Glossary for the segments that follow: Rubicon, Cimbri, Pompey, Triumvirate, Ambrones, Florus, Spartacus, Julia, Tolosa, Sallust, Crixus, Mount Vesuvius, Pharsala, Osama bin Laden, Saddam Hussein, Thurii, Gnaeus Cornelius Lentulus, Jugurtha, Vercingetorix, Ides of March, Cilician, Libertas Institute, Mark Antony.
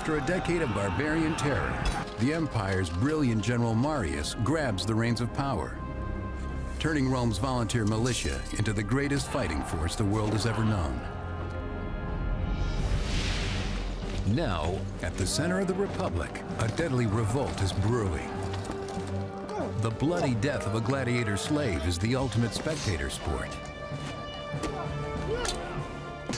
After a decade of barbarian terror, the empire's brilliant general Marius grabs the reins of power, turning Rome's volunteer militia into the greatest fighting force the world has ever known. Now, at the center of the Republic, a deadly revolt is brewing. The bloody death of a gladiator slave is the ultimate spectator sport.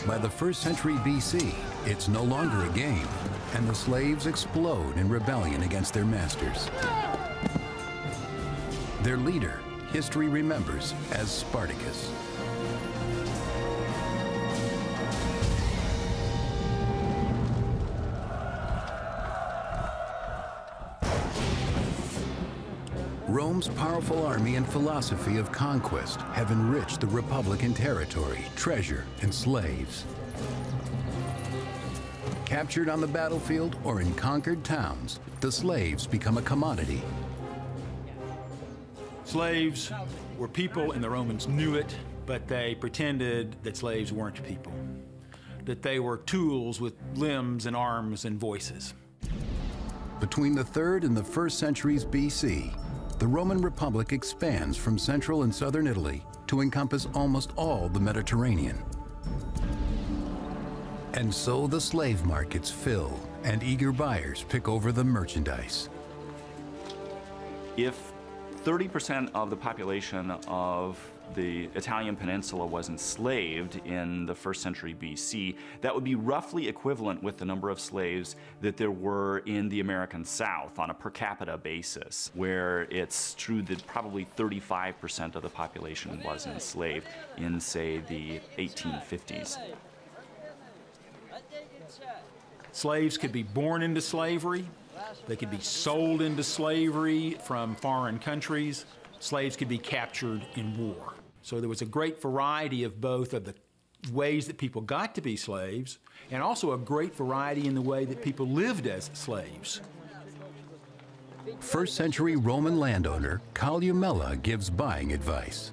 By the 1st century BC, it's no longer a game, and the slaves explode in rebellion against their masters. Their leader, history remembers as Spartacus. Rome's powerful army and philosophy of conquest have enriched the Republic in territory, treasure, and slaves. Captured on the battlefield or in conquered towns, the slaves become a commodity. Slaves were people, and the Romans knew it, but they pretended that slaves weren't people, that they were tools with limbs and arms and voices. Between the 3rd and the 1st centuries BC, the Roman Republic expands from central and southern Italy to encompass almost all the Mediterranean. And so the slave markets fill, and eager buyers pick over the merchandise. If 30% of the population of the Italian peninsula was enslaved in the 1st century BC, that would be roughly equivalent with the number of slaves that there were in the American South on a per capita basis, where it's true that probably 35% of the population was enslaved in, say, the 1850s. Slaves could be born into slavery. They could be sold into slavery from foreign countries. Slaves could be captured in war. So there was a great variety of both of the ways that people got to be slaves, and also a great variety in the way that people lived as slaves. 1st century Roman landowner Columella gives buying advice.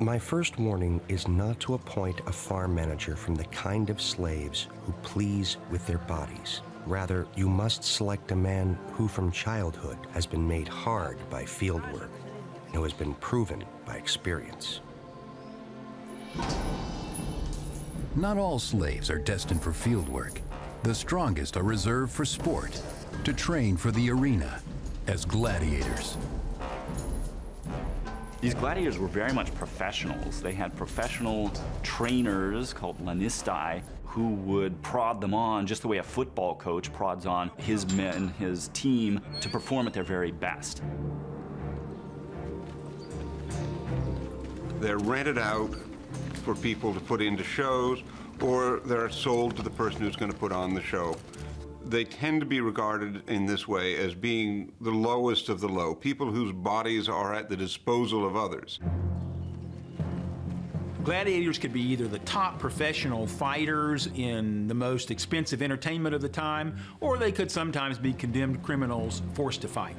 My first warning is not to appoint a farm manager from the kind of slaves who please with their bodies. Rather, you must select a man who from childhood has been made hard by fieldwork and who has been proven by experience. Not all slaves are destined for fieldwork. The strongest are reserved for sport, to train for the arena as gladiators. These gladiators were very much professionals. They had professional trainers called lanistae who would prod them on just the way a football coach prods on his men, his team, to perform at their very best. They're rented out for people to put into shows, or they're sold to the person who's going to put on the show. They tend to be regarded in this way as being the lowest of the low, people whose bodies are at the disposal of others. Gladiators could be either the top professional fighters in the most expensive entertainment of the time, or they could sometimes be condemned criminals forced to fight.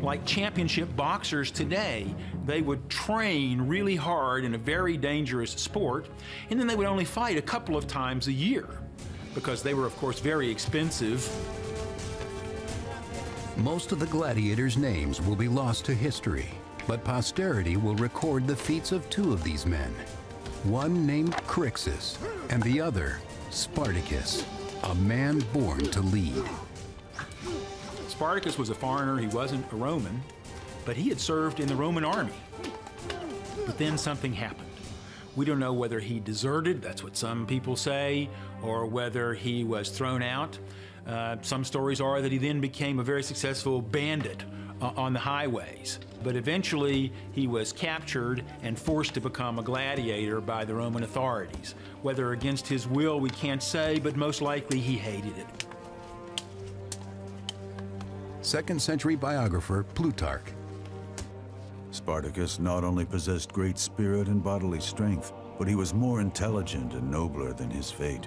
Like championship boxers today, they would train really hard in a very dangerous sport, and then they would only fight a couple of times a year, because they were, of course, very expensive. Most of the gladiators' names will be lost to history, but posterity will record the feats of two of these men, one named Crixus and the other Spartacus, a man born to lead. Spartacus was a foreigner, he wasn't a Roman, but he had served in the Roman army. But then something happened. We don't know whether he deserted, that's what some people say, or whether he was thrown out. Some stories are that he then became a very successful bandit on the highways. But eventually, he was captured and forced to become a gladiator by the Roman authorities. Whether against his will, we can't say, but most likely he hated it. 2nd century biographer Plutarch. Spartacus not only possessed great spirit and bodily strength, but he was more intelligent and nobler than his fate.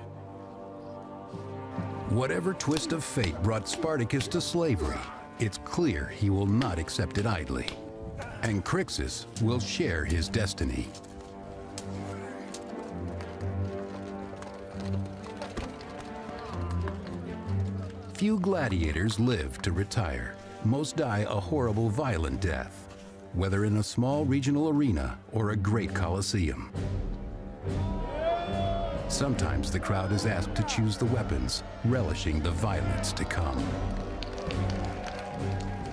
Whatever twist of fate brought Spartacus to slavery, it's clear he will not accept it idly. And Crixus will share his destiny. Few gladiators live to retire. Most die a horrible, violent death, whether in a small regional arena or a great coliseum. Sometimes the crowd is asked to choose the weapons, relishing the violence to come.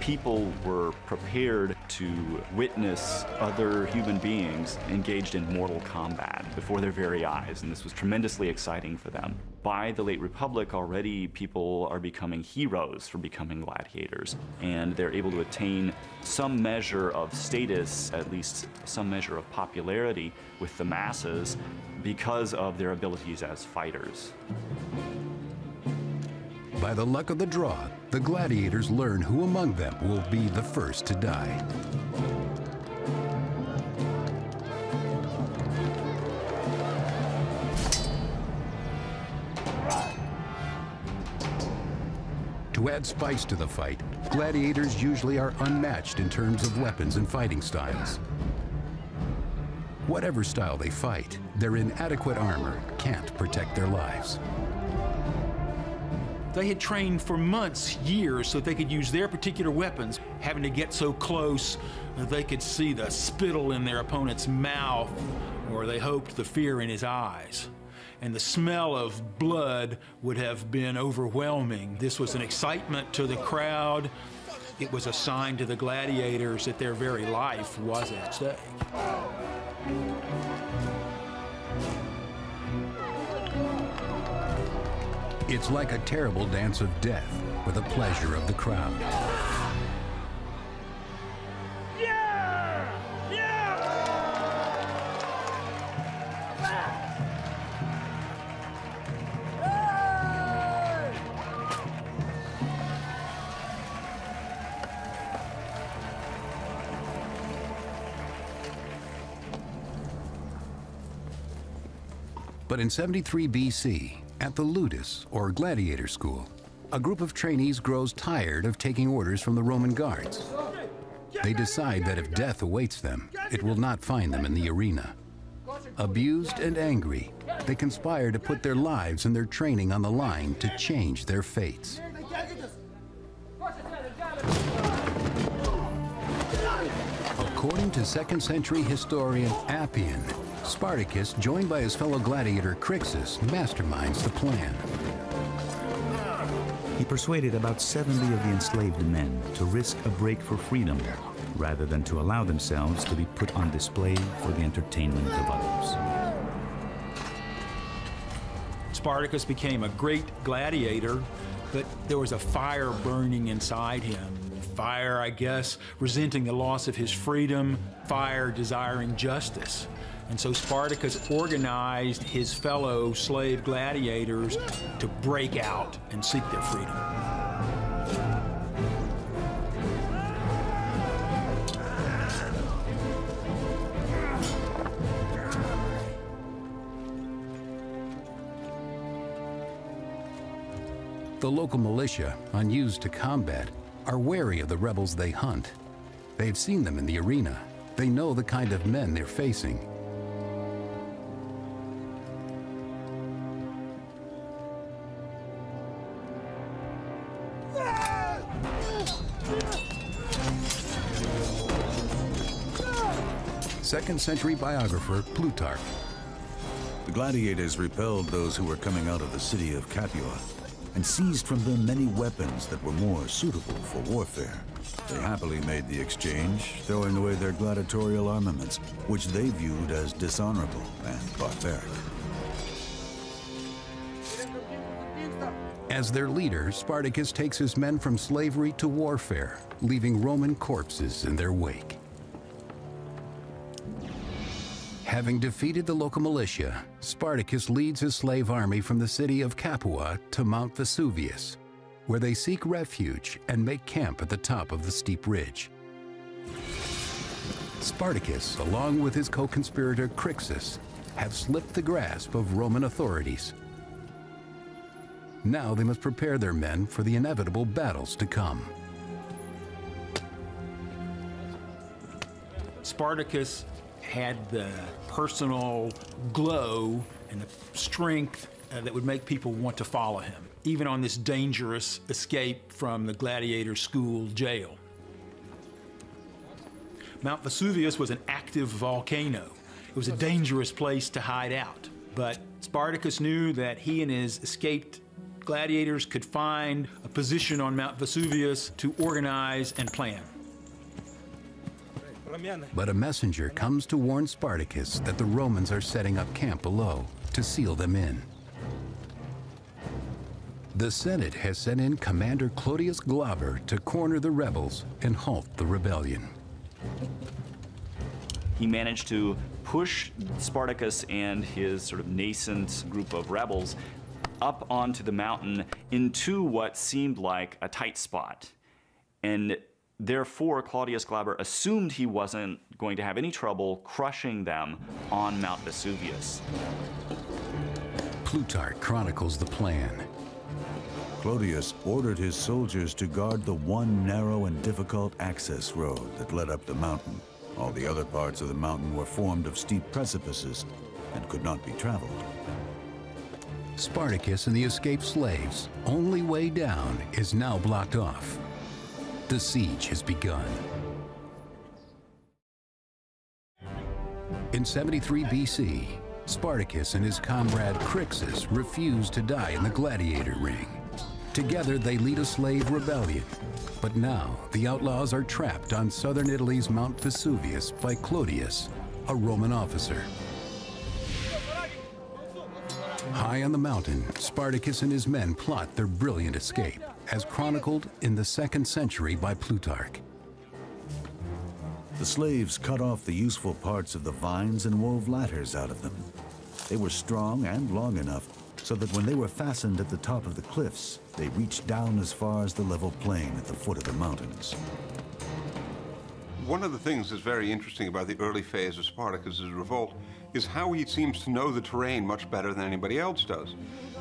People were prepared to witness other human beings engaged in mortal combat before their very eyes, and this was tremendously exciting for them. By the late Republic, already people are becoming heroes for becoming gladiators, and they're able to attain some measure of status, at least some measure of popularity with the masses, because of their abilities as fighters. By the luck of the draw, the gladiators learn who among them will be the first to die. To add spice to the fight, gladiators usually are unmatched in terms of weapons and fighting styles. Whatever style they fight, their inadequate armor can't protect their lives. They had trained for months, years, so they could use their particular weapons, having to get so close that they could see the spittle in their opponent's mouth, or they hoped the fear in his eyes. And the smell of blood would have been overwhelming. This was an excitement to the crowd. It was a sign to the gladiators that their very life was at stake. It's like a terrible dance of death for the pleasure of the crowd. Yeah! Yeah! But in 73 BC, at the Ludus, or gladiator school, a group of trainees grows tired of taking orders from the Roman guards. They decide that if death awaits them, it will not find them in the arena. Abused and angry, they conspire to put their lives and their training on the line to change their fates. According to 2nd century historian Appian, Spartacus, joined by his fellow gladiator Crixus, masterminds the plan. He persuaded about 70 of the enslaved men to risk a break for freedom rather than to allow themselves to be put on display for the entertainment of others. Spartacus became a great gladiator, but there was a fire burning inside him. Fire, I guess, resenting the loss of his freedom, fire desiring justice. And so Spartacus organized his fellow slave gladiators to break out and seek their freedom. The local militia, unused to combat, are wary of the rebels they hunt. They've seen them in the arena. They know the kind of men they're facing. Second-century biographer Plutarch. The gladiators repelled those who were coming out of the city of Capua and seized from them many weapons that were more suitable for warfare. They happily made the exchange, throwing away their gladiatorial armaments, which they viewed as dishonorable and barbaric. As their leader, Spartacus takes his men from slavery to warfare, leaving Roman corpses in their wake. Having defeated the local militia, Spartacus leads his slave army from the city of Capua to Mount Vesuvius, where they seek refuge and make camp at the top of the steep ridge. Spartacus, along with his co-conspirator Crixus, have slipped the grasp of Roman authorities. Now they must prepare their men for the inevitable battles to come. Spartacus had the personal glow and the strength that would make people want to follow him, even on this dangerous escape from the gladiator school jail. Mount Vesuvius was an active volcano. It was a dangerous place to hide out, but Spartacus knew that he and his escaped gladiators could find a position on Mount Vesuvius to organize and plan. But a messenger comes to warn Spartacus that the Romans are setting up camp below to seal them in. The Senate has sent in Commander Clodius Glaber to corner the rebels and halt the rebellion. He managed to push Spartacus and his sort of nascent group of rebels up onto the mountain into what seemed like a tight spot. And therefore, Claudius Glaber assumed he wasn't going to have any trouble crushing them on Mount Vesuvius. Plutarch chronicles the plan. Clodius ordered his soldiers to guard the one narrow and difficult access road that led up the mountain. All the other parts of the mountain were formed of steep precipices and could not be traveled. Spartacus and the escaped slaves' only way down is now blocked off. The siege has begun. In 73 BC, Spartacus and his comrade Crixus refuse to die in the gladiator ring. Together they lead a slave rebellion, but now the outlaws are trapped on southern Italy's Mount Vesuvius by Clodius, a Roman officer. High on the mountain, Spartacus and his men plot their brilliant escape, as chronicled in the 2nd century by Plutarch. The slaves cut off the useful parts of the vines and wove ladders out of them. They were strong and long enough so that when they were fastened at the top of the cliffs, they reached down as far as the level plain at the foot of the mountains. One of the things that's very interesting about the early phase of Spartacus's revolt is how he seems to know the terrain much better than anybody else does.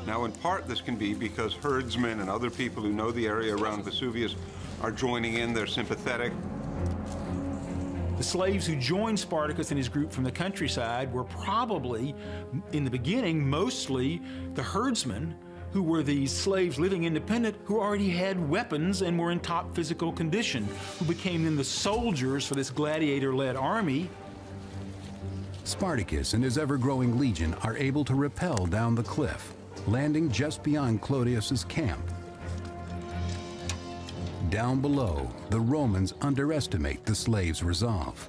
Now, in part, this can be because herdsmen and other people who know the area around Vesuvius are joining in, they're sympathetic. The slaves who joined Spartacus and his group from the countryside were probably, in the beginning, mostly the herdsmen, who were these slaves living independent, who already had weapons and were in top physical condition, who became then the soldiers for this gladiator-led army. Spartacus and his ever-growing legion are able to rappel down the cliff, landing just beyond Clodius's camp. Down below, the Romans underestimate the slaves' resolve.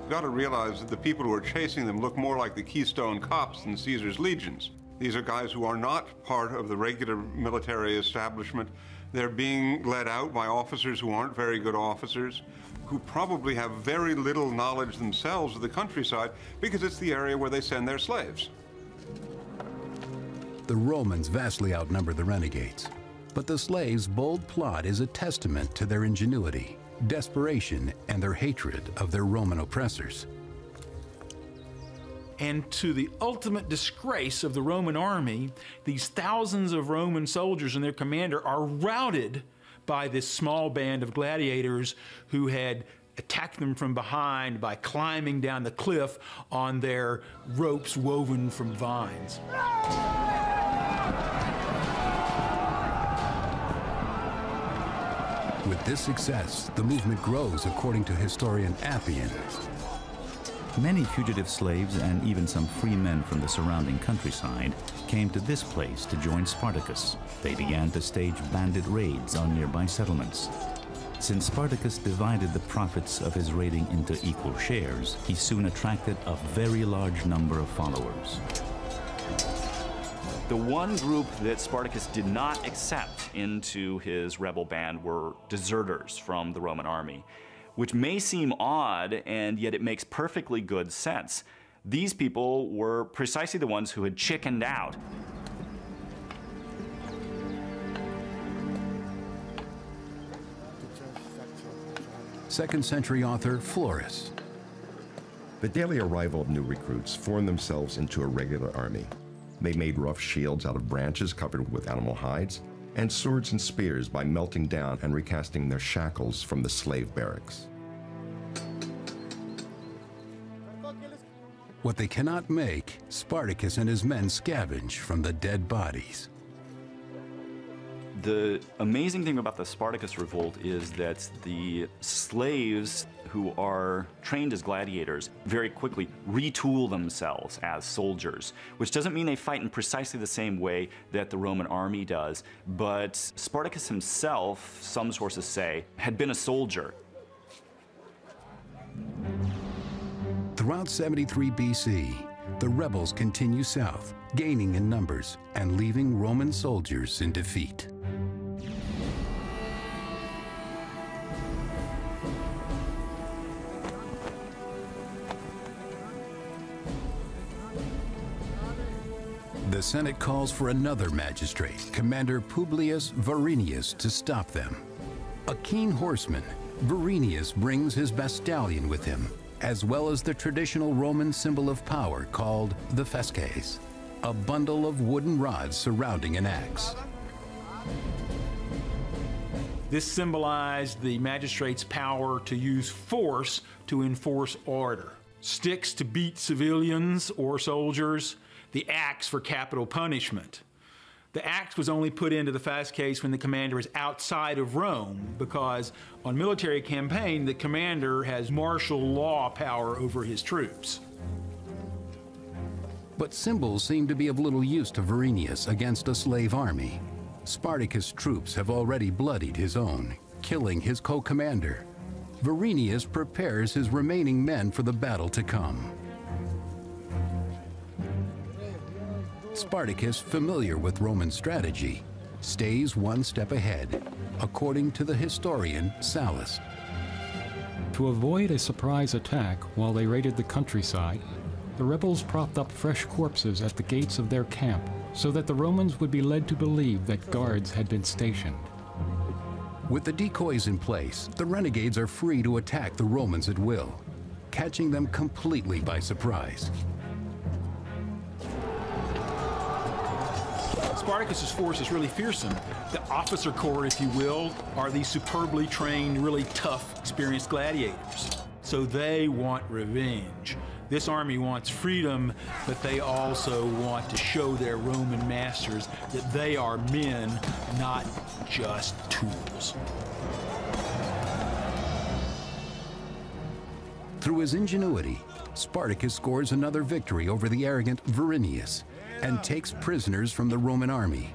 You've got to realize that the people who are chasing them look more like the Keystone Cops than Caesar's legions. These are guys who are not part of the regular military establishment. They're being led out by officers who aren't very good officers, who probably have very little knowledge themselves of the countryside because it's the area where they send their slaves. The Romans vastly outnumber the renegades, but the slaves' bold plot is a testament to their ingenuity, desperation, and their hatred of their Roman oppressors. And to the ultimate disgrace of the Roman army, these thousands of Roman soldiers and their commander are routed by this small band of gladiators who had attacked them from behind by climbing down the cliff on their ropes woven from vines. With this success, the movement grows, according to historian Appian. Many fugitive slaves and even some free men from the surrounding countryside came to this place to join Spartacus. They began to stage bandit raids on nearby settlements. Since Spartacus divided the profits of his raiding into equal shares, he soon attracted a very large number of followers. The one group that Spartacus did not accept into his rebel band were deserters from the Roman army, which may seem odd, and yet it makes perfectly good sense. These people were precisely the ones who had chickened out. Second-century author Florus. The daily arrival of new recruits formed themselves into a regular army. They made rough shields out of branches covered with animal hides, and swords and spears by melting down and recasting their shackles from the slave barracks. What they cannot make, Spartacus and his men scavenge from the dead bodies. The amazing thing about the Spartacus revolt is that the slaves who are trained as gladiators very quickly retool themselves as soldiers, which doesn't mean they fight in precisely the same way that the Roman army does, but Spartacus himself, some sources say, had been a soldier. Throughout 73 BC, the rebels continue south, gaining in numbers and leaving Roman soldiers in defeat. The Senate calls for another magistrate, Commander Publius Varinius, to stop them. A keen horseman, Varinius brings his best stallion with him, as well as the traditional Roman symbol of power called the fasces, a bundle of wooden rods surrounding an axe. This symbolized the magistrate's power to use force to enforce order. Sticks to beat civilians or soldiers, the axe for capital punishment. The axe was only put into the fasces when the commander is outside of Rome, because on military campaign, the commander has martial law power over his troops. But symbols seem to be of little use to Varinius against a slave army. Spartacus troops have already bloodied his own, killing his co-commander. Varinius prepares his remaining men for the battle to come. Spartacus, familiar with Roman strategy, stays one step ahead, according to the historian Sallust. To avoid a surprise attack while they raided the countryside, the rebels propped up fresh corpses at the gates of their camp so that the Romans would be led to believe that guards had been stationed. With the decoys in place, the renegades are free to attack the Romans at will, catching them completely by surprise. Spartacus's force is really fearsome. The officer corps, if you will, are these superbly trained, really tough, experienced gladiators. So they want revenge. This army wants freedom, but they also want to show their Roman masters that they are men, not just tools. Through his ingenuity, Spartacus scores another victory over the arrogant Varinius and takes prisoners from the Roman army.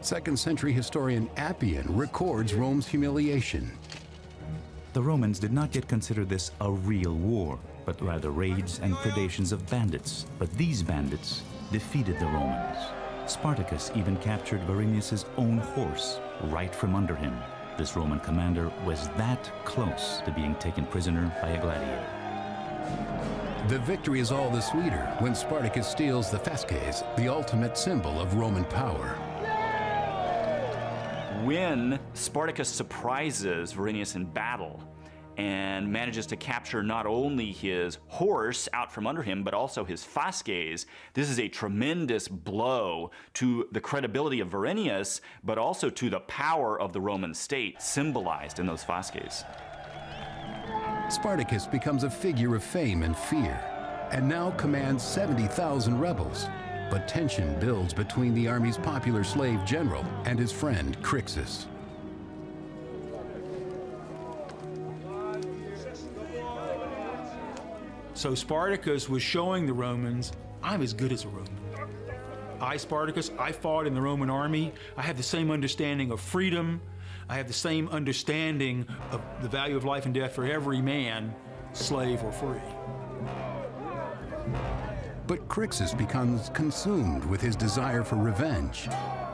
Second-century historian Appian records Rome's humiliation. The Romans did not yet consider this a real war, but rather raids and predations of bandits. But these bandits defeated the Romans. Spartacus even captured Varinius's own horse right from under him. This Roman commander was that close to being taken prisoner by a gladiator. The victory is all the sweeter when Spartacus steals the fasces, the ultimate symbol of Roman power. When Spartacus surprises Varinius in battle and manages to capture not only his horse out from under him, but also his fasces, this is a tremendous blow to the credibility of Varinius, but also to the power of the Roman state symbolized in those fasces. Spartacus becomes a figure of fame and fear, and now commands 70,000 rebels. But tension builds between the army's popular slave general and his friend Crixus. So Spartacus was showing the Romans, I'm as good as a Roman. I, Spartacus, I fought in the Roman army. I have the same understanding of freedom. I have the same understanding of the value of life and death for every man, slave or free. But Crixus becomes consumed with his desire for revenge.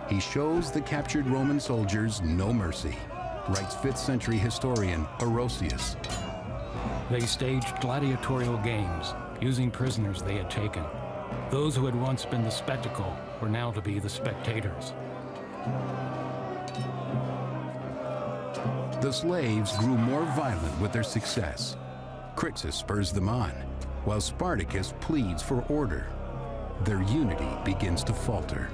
He shows the captured Roman soldiers no mercy, writes 5th century historian Orosius. They staged gladiatorial games, using prisoners they had taken. Those who had once been the spectacle were now to be the spectators. The slaves grew more violent with their success. Crixus spurs them on, while Spartacus pleads for order. Their unity begins to falter.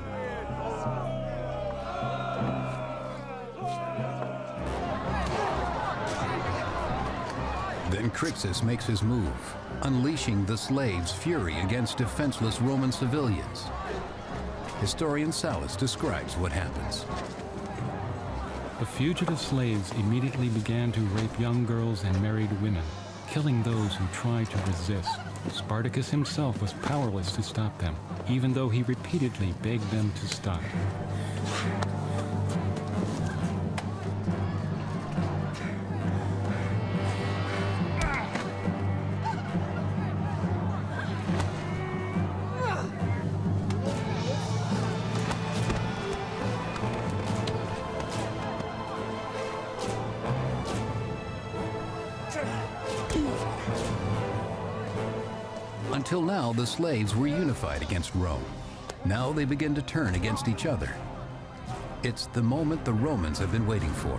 Then Crixus makes his move, unleashing the slaves' fury against defenseless Roman civilians. Historian Sallust describes what happens. The fugitive slaves immediately began to rape young girls and married women, killing those who tried to resist. Spartacus himself was powerless to stop them, even though he repeatedly begged them to stop. Until now, the slaves were unified against Rome. Now they begin to turn against each other. It's the moment the Romans have been waiting for.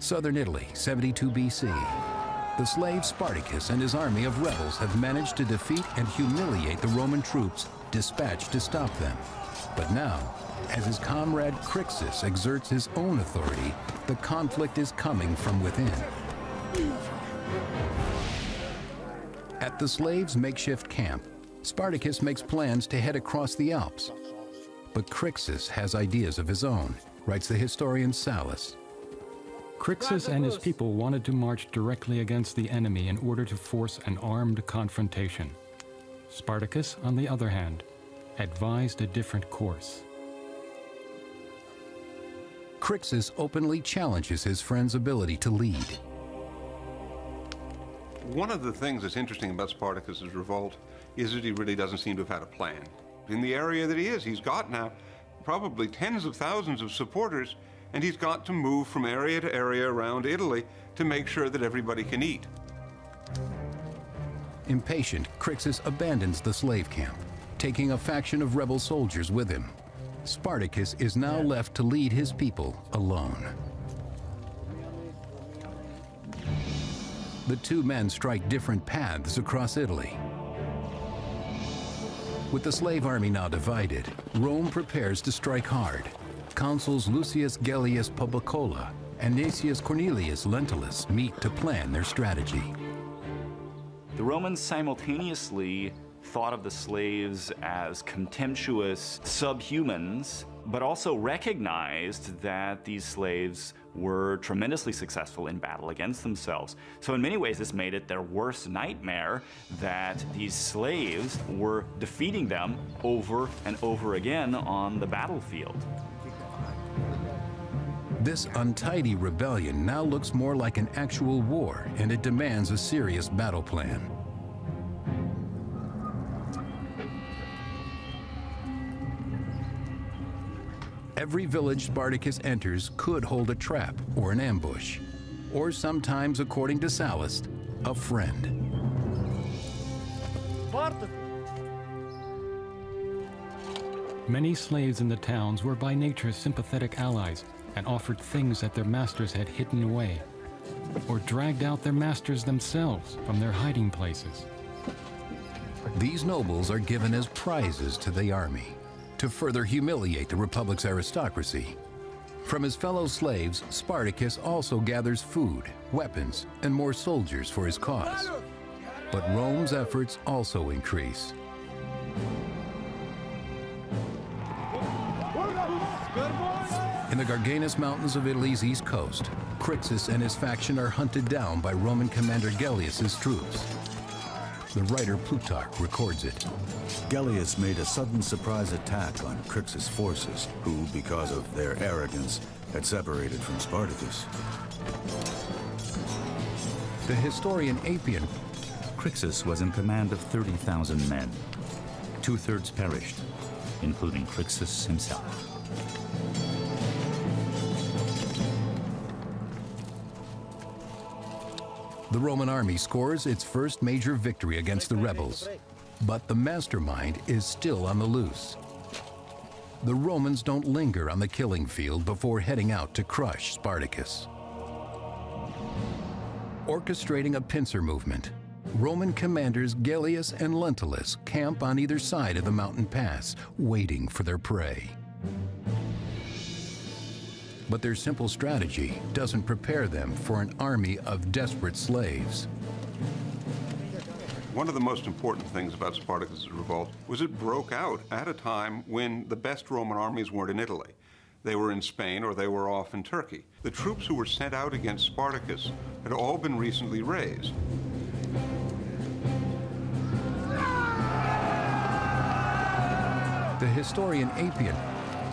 Southern Italy, 72 BC. The slave Spartacus and his army of rebels have managed to defeat and humiliate the Roman troops dispatched to stop them. But now, as his comrade Crixus exerts his own authority, the conflict is coming from within. At the slaves' makeshift camp, Spartacus makes plans to head across the Alps. But Crixus has ideas of his own, writes the historian Sallust. Crixus and his people wanted to march directly against the enemy in order to force an armed confrontation. Spartacus, on the other hand, advised a different course. Crixus openly challenges his friend's ability to lead. One of the things that's interesting about Spartacus's revolt is that he really doesn't seem to have had a plan. In the area that he is, he's got now probably tens of thousands of supporters, and he's got to move from area to area around Italy to make sure that everybody can eat. Impatient, Crixus abandons the slave camp, taking a faction of rebel soldiers with him. Spartacus is now left to lead his people alone. The two men strike different paths across Italy. With the slave army now divided, Rome prepares to strike hard. Consuls Lucius Gellius Publicola and Gnaeus Cornelius Lentulus meet to plan their strategy. The Romans simultaneously thought of the slaves as contemptuous subhumans, but also recognized that these slaves were tremendously successful in battle against themselves. So in many ways, this made it their worst nightmare that these slaves were defeating them over and over again on the battlefield. This untidy rebellion now looks more like an actual war, and it demands a serious battle plan. Every village Spartacus enters could hold a trap or an ambush, or sometimes, according to Sallust, a friend. Many slaves in the towns were by nature sympathetic allies and offered things that their masters had hidden away, or dragged out their masters themselves from their hiding places. These nobles are given as prizes to the army, to further humiliate the Republic's aristocracy. From his fellow slaves, Spartacus also gathers food, weapons, and more soldiers for his cause. But Rome's efforts also increase. In the Garganus Mountains of Italy's east coast, Crixus and his faction are hunted down by Roman commander Gellius's troops. The writer Plutarch records it. Gellius made a sudden surprise attack on Crixus' forces, who, because of their arrogance, had separated from Spartacus. The historian Appian. Crixus was in command of 30,000 men. Two-thirds perished, including Crixus himself. The Roman army scores its first major victory against the rebels, but the mastermind is still on the loose. The Romans don't linger on the killing field before heading out to crush Spartacus. Orchestrating a pincer movement, Roman commanders Gellius and Lentulus camp on either side of the mountain pass, waiting for their prey. but their simple strategy doesn't prepare them for an army of desperate slaves. One of the most important things about Spartacus' revolt was it broke out at a time when the best Roman armies weren't in Italy. They were in Spain or they were off in Turkey. The troops who were sent out against Spartacus had all been recently raised. The historian Appian.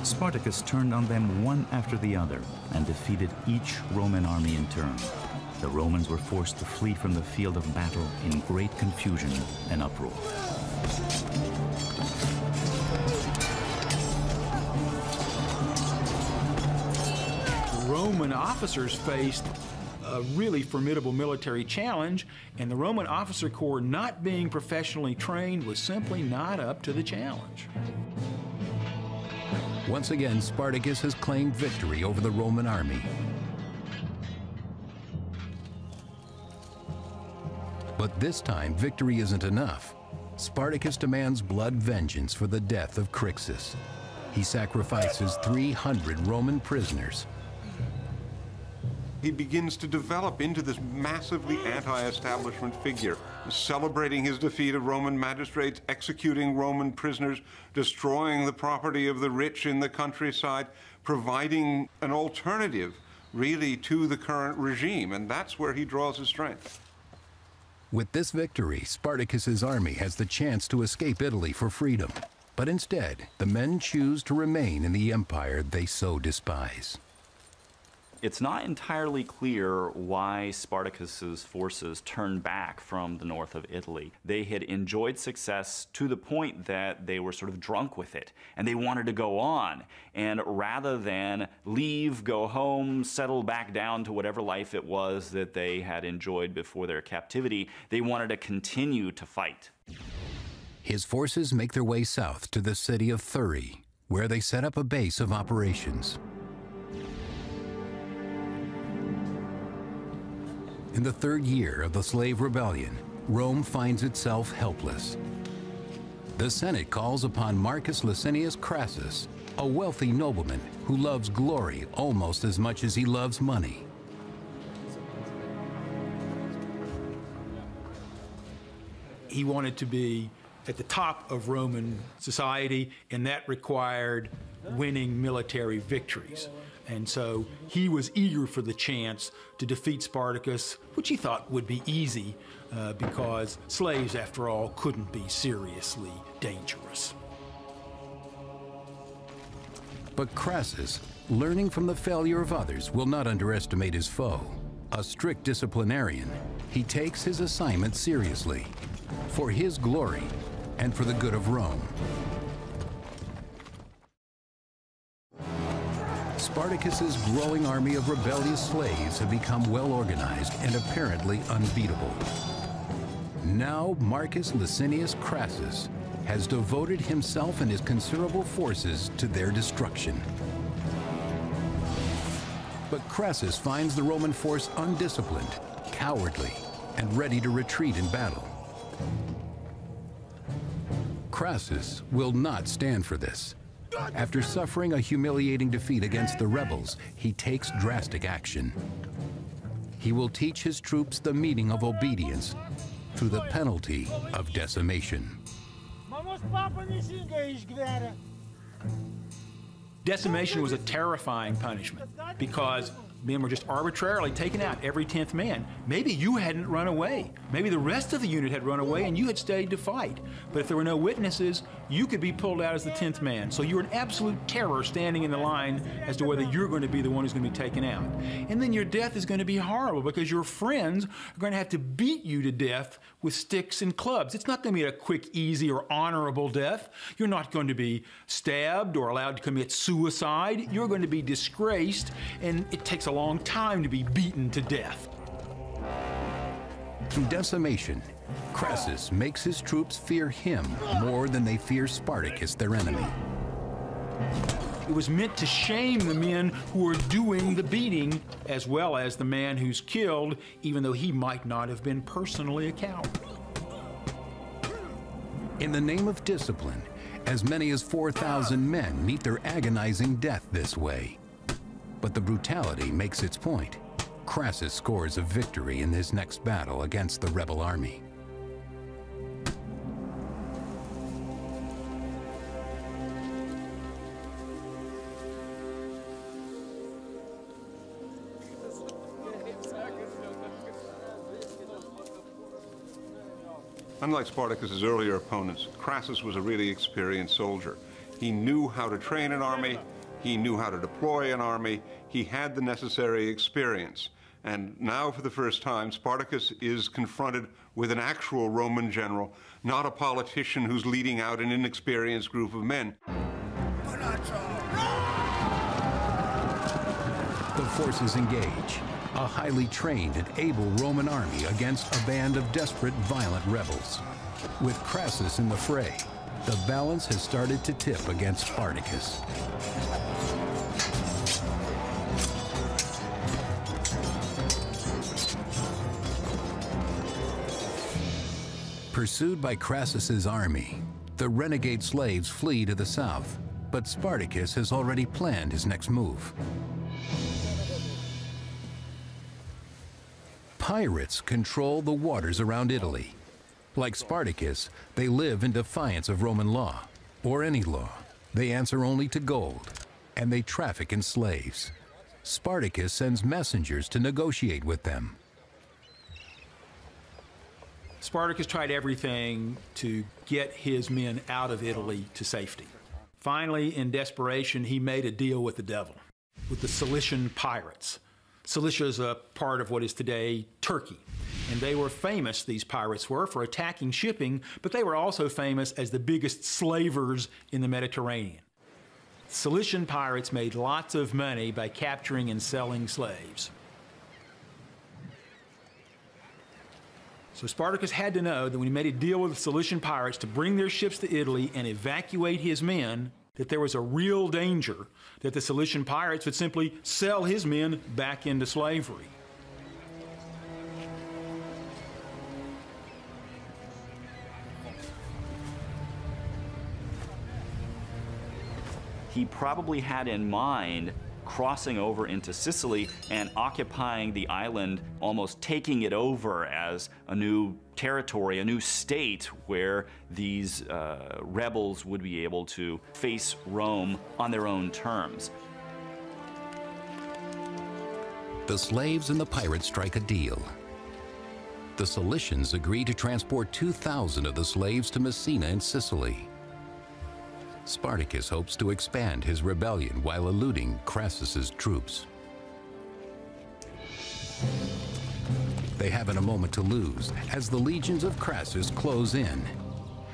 Spartacus turned on them one after the other and defeated each Roman army in turn. The Romans were forced to flee from the field of battle in great confusion and uproar. Roman officers faced a really formidable military challenge, and the Roman officer corps, not being professionally trained, was simply not up to the challenge. Once again, Spartacus has claimed victory over the Roman army. But this time, victory isn't enough. Spartacus demands blood vengeance for the death of Crixus. He sacrifices 300 Roman prisoners. He begins to develop into this massively anti-establishment figure, celebrating his defeat of Roman magistrates, executing Roman prisoners, destroying the property of the rich in the countryside, providing an alternative, really, to the current regime, and that's where he draws his strength. With this victory, Spartacus's army has the chance to escape Italy for freedom. But instead, the men choose to remain in the empire they so despise. It's not entirely clear why Spartacus's forces turned back from the north of Italy. They had enjoyed success to the point that they were sort of drunk with it, and they wanted to go on. And rather than leave, go home, settle back down to whatever life it was that they had enjoyed before their captivity, they wanted to continue to fight. His forces make their way south to the city of Thurii, where they set up a base of operations. In the third year of the slave rebellion, Rome finds itself helpless. The Senate calls upon Marcus Licinius Crassus, a wealthy nobleman who loves glory almost as much as he loves money. He wanted to be at the top of Roman society, and that required winning military victories. And so he was eager for the chance to defeat Spartacus, which he thought would be easy because slaves, after all, couldn't be seriously dangerous. But Crassus, learning from the failure of others, will not underestimate his foe. A strict disciplinarian, he takes his assignment seriously for his glory and for the good of Rome. Spartacus's growing army of rebellious slaves have become well organized and apparently unbeatable. Now Marcus Licinius Crassus has devoted himself and his considerable forces to their destruction. But Crassus finds the Roman force undisciplined, cowardly, and ready to retreat in battle. Crassus will not stand for this. After suffering a humiliating defeat against the rebels, he takes drastic action. He will teach his troops the meaning of obedience through the penalty of decimation. Decimation was a terrifying punishment because men were just arbitrarily taken out, every 10th man. Maybe you hadn't run away. Maybe the rest of the unit had run away and you had stayed to fight. But if there were no witnesses, you could be pulled out as the 10th man. So you were in absolute terror standing in the line as to whether you're going to be the one who's going to be taken out. And then your death is going to be horrible because your friends are going to have to beat you to death with sticks and clubs. It's not going to be a quick, easy, or honorable death. You're not going to be stabbed or allowed to commit suicide. You're going to be disgraced, and it takes a long time to be beaten to death. Through decimation, Crassus makes his troops fear him more than they fear Spartacus, their enemy. It was meant to shame the men who are doing the beating, as well as the man who's killed, even though he might not have been personally a coward. In the name of discipline, as many as 4,000 men meet their agonizing death this way. but the brutality makes its point. Crassus scores a victory in his next battle against the rebel army. Unlike Spartacus's earlier opponents, Crassus was a really experienced soldier. He knew how to train an army, he knew how to deploy an army, he had the necessary experience. And now, for the first time, Spartacus is confronted with an actual Roman general, not a politician who's leading out an inexperienced group of men. The forces engage. A highly trained and able Roman army against a band of desperate, violent rebels. With Crassus in the fray, the balance has started to tip against Spartacus. Pursued by Crassus's army, the renegade slaves flee to the south, but Spartacus has already planned his next move. Pirates control the waters around Italy. Like Spartacus, they live in defiance of Roman law, or any law. They answer only to gold, and they traffic in slaves. Spartacus sends messengers to negotiate with them. Spartacus tried everything to get his men out of Italy to safety. Finally, in desperation, he made a deal with the devil, with the Cilician pirates. Cilicia is a part of what is today Turkey, and they were famous, these pirates were, for attacking shipping, but they were also famous as the biggest slavers in the Mediterranean. Cilician pirates made lots of money by capturing and selling slaves. So Spartacus had to know that when he made a deal with the Cilician pirates to bring their ships to Italy and evacuate his men, that there was a real danger that the Cilician pirates would simply sell his men back into slavery. He probably had in mind crossing over into Sicily and occupying the island, almost taking it over as a new territory, a new state where these rebels would be able to face Rome on their own terms. The slaves and the pirates strike a deal. The Cilicians agree to transport 2,000 of the slaves to Messina in Sicily. Spartacus hopes to expand his rebellion while eluding Crassus's troops. They haven't a moment to lose as the legions of Crassus close in,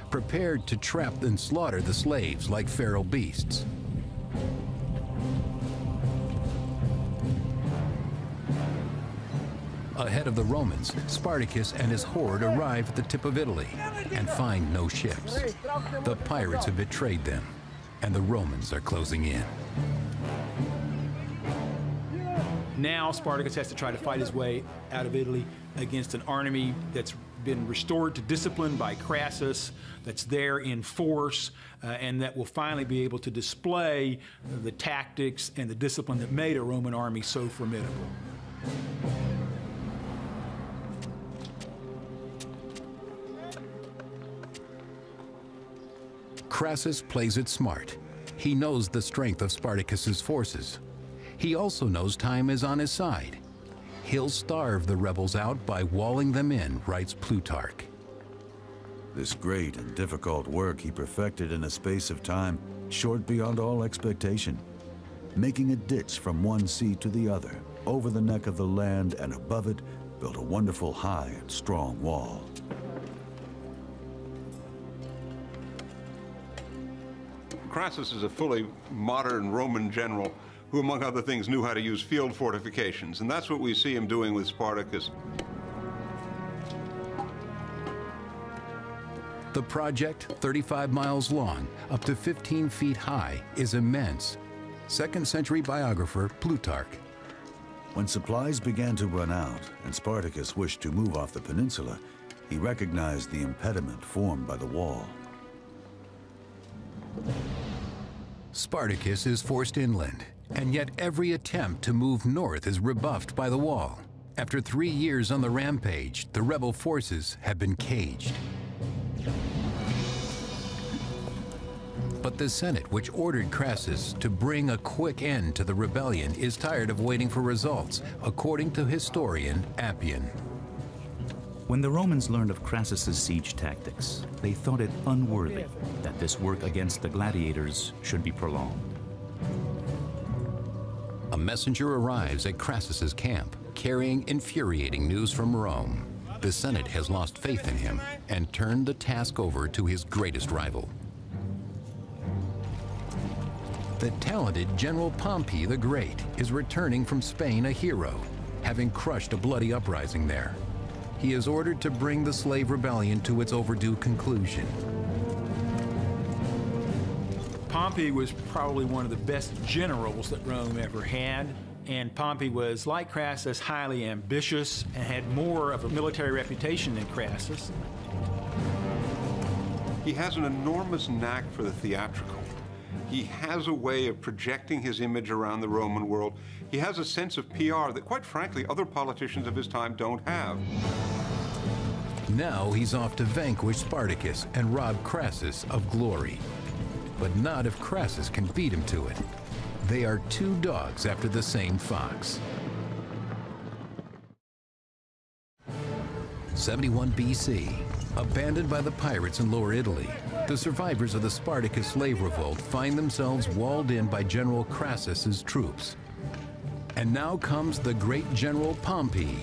prepared to trap and slaughter the slaves like feral beasts. Ahead of the Romans, Spartacus and his horde arrive at the tip of Italy and find no ships. The pirates have betrayed them, and the Romans are closing in. Now Spartacus has to try to fight his way out of Italy against an army that's been restored to discipline by Crassus, that's there in force, and that will finally be able to display the tactics and the discipline that made a Roman army so formidable. Crassus plays it smart. He knows the strength of Spartacus's forces. He also knows time is on his side. He'll starve the rebels out by walling them in, writes Plutarch. This great and difficult work he perfected in a space of time short beyond all expectation, making a ditch from one sea to the other, over the neck of the land, and above it built a wonderful high and strong wall. Crassus is a fully modern Roman general who, among other things, knew how to use field fortifications, and that's what we see him doing with Spartacus. The project, 35 miles long, up to 15 feet high, is immense. Second-century biographer Plutarch. When supplies began to run out and Spartacus wished to move off the peninsula, he recognized the impediment formed by the wall. Spartacus is forced inland, and yet every attempt to move north is rebuffed by the wall. After 3 years on the rampage, the rebel forces have been caged. But the Senate, which ordered Crassus to bring a quick end to the rebellion, is tired of waiting for results, according to historian Appian. When the Romans learned of Crassus's siege tactics, they thought it unworthy that this work against the gladiators should be prolonged. A messenger arrives at Crassus's camp, carrying infuriating news from Rome. The Senate has lost faith in him and turned the task over to his greatest rival. The talented General Pompey the Great is returning from Spain a hero, having crushed a bloody uprising there. He is ordered to bring the slave rebellion to its overdue conclusion. Pompey was probably one of the best generals that Rome ever had, and Pompey was, like Crassus, highly ambitious and had more of a military reputation than Crassus. He has an enormous knack for the theatrical. He has a way of projecting his image around the Roman world. He has a sense of PR that, quite frankly, other politicians of his time don't have. Now he's off to vanquish Spartacus and rob Crassus of glory. But not if Crassus can beat him to it. They are two dogs after the same fox. 71 BC, abandoned by the pirates in Lower Italy, the survivors of the Spartacus slave revolt find themselves walled in by General Crassus's troops. And now comes the great General Pompey,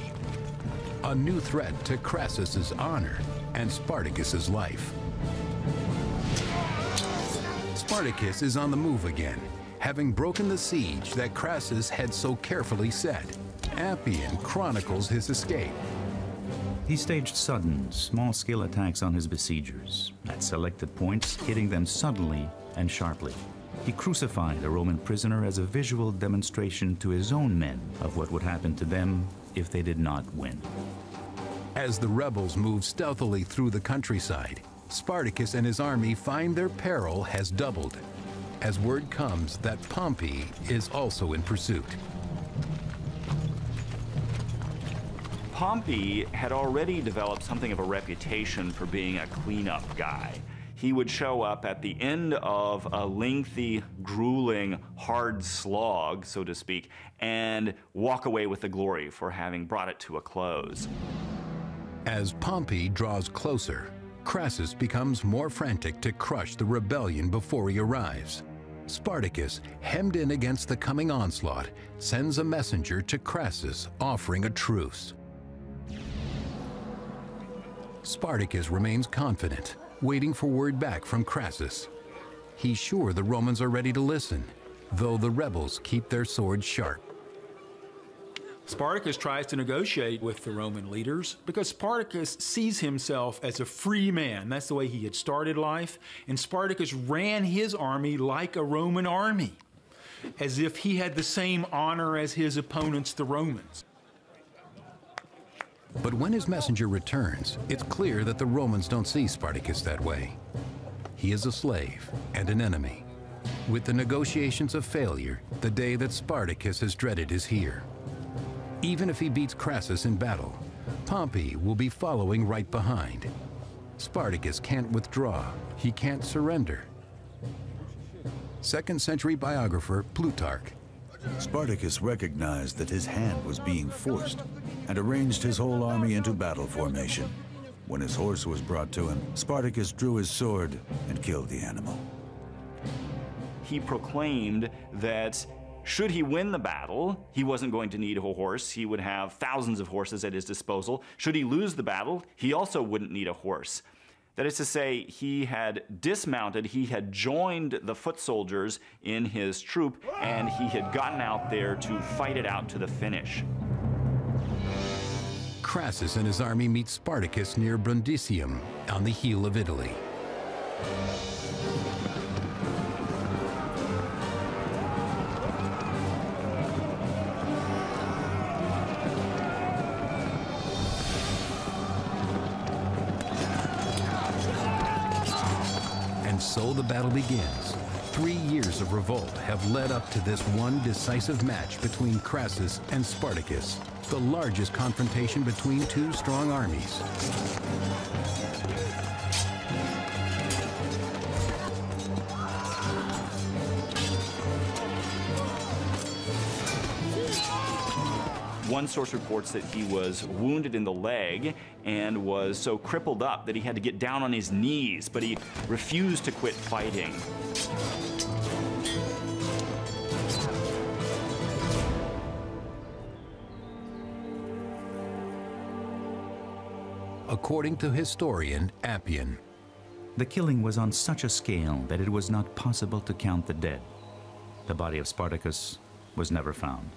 a new threat to Crassus's honor and Spartacus's life. Spartacus is on the move again, having broken the siege that Crassus had so carefully set. Appian chronicles his escape. He staged sudden, small-scale attacks on his besiegers, at selected points hitting them suddenly and sharply. He crucified a Roman prisoner as a visual demonstration to his own men of what would happen to them if they did not win. As the rebels move stealthily through the countryside, Spartacus and his army find their peril has doubled, as word comes that Pompey is also in pursuit. Pompey had already developed something of a reputation for being a cleanup guy. He would show up at the end of a lengthy, grueling, hard slog, so to speak, and walk away with the glory for having brought it to a close. As Pompey draws closer, Crassus becomes more frantic to crush the rebellion before he arrives. Spartacus, hemmed in against the coming onslaught, sends a messenger to Crassus offering a truce. Spartacus remains confident, waiting for word back from Crassus. He's sure the Romans are ready to listen, though the rebels keep their swords sharp. Spartacus tries to negotiate with the Roman leaders because Spartacus sees himself as a free man. That's the way he had started life. And Spartacus ran his army like a Roman army, as if he had the same honor as his opponents, the Romans. But when his messenger returns, it's clear that the Romans don't see Spartacus that way. He is a slave and an enemy. With the negotiations a failure, the day that Spartacus has dreaded is here. Even if he beats Crassus in battle, Pompey will be following right behind. Spartacus can't withdraw. He can't surrender. Second-century biographer Plutarch. Spartacus recognized that his hand was being forced and arranged his whole army into battle formation. When his horse was brought to him, Spartacus drew his sword and killed the animal. He proclaimed that should he win the battle, he wasn't going to need a horse. He would have thousands of horses at his disposal. Should he lose the battle, he also wouldn't need a horse. That is to say, he had dismounted, he had joined the foot soldiers in his troop, and he had gotten out there to fight it out to the finish. Crassus and his army meet Spartacus near Brundisium, on the heel of Italy. So the battle begins. 3 years of revolt have led up to this one decisive match between Crassus and Spartacus, the largest confrontation between two strong armies. One source reports that he was wounded in the leg and was so crippled up that he had to get down on his knees, but he refused to quit fighting. According to historian Appian, the killing was on such a scale that it was not possible to count the dead. The body of Spartacus was never found.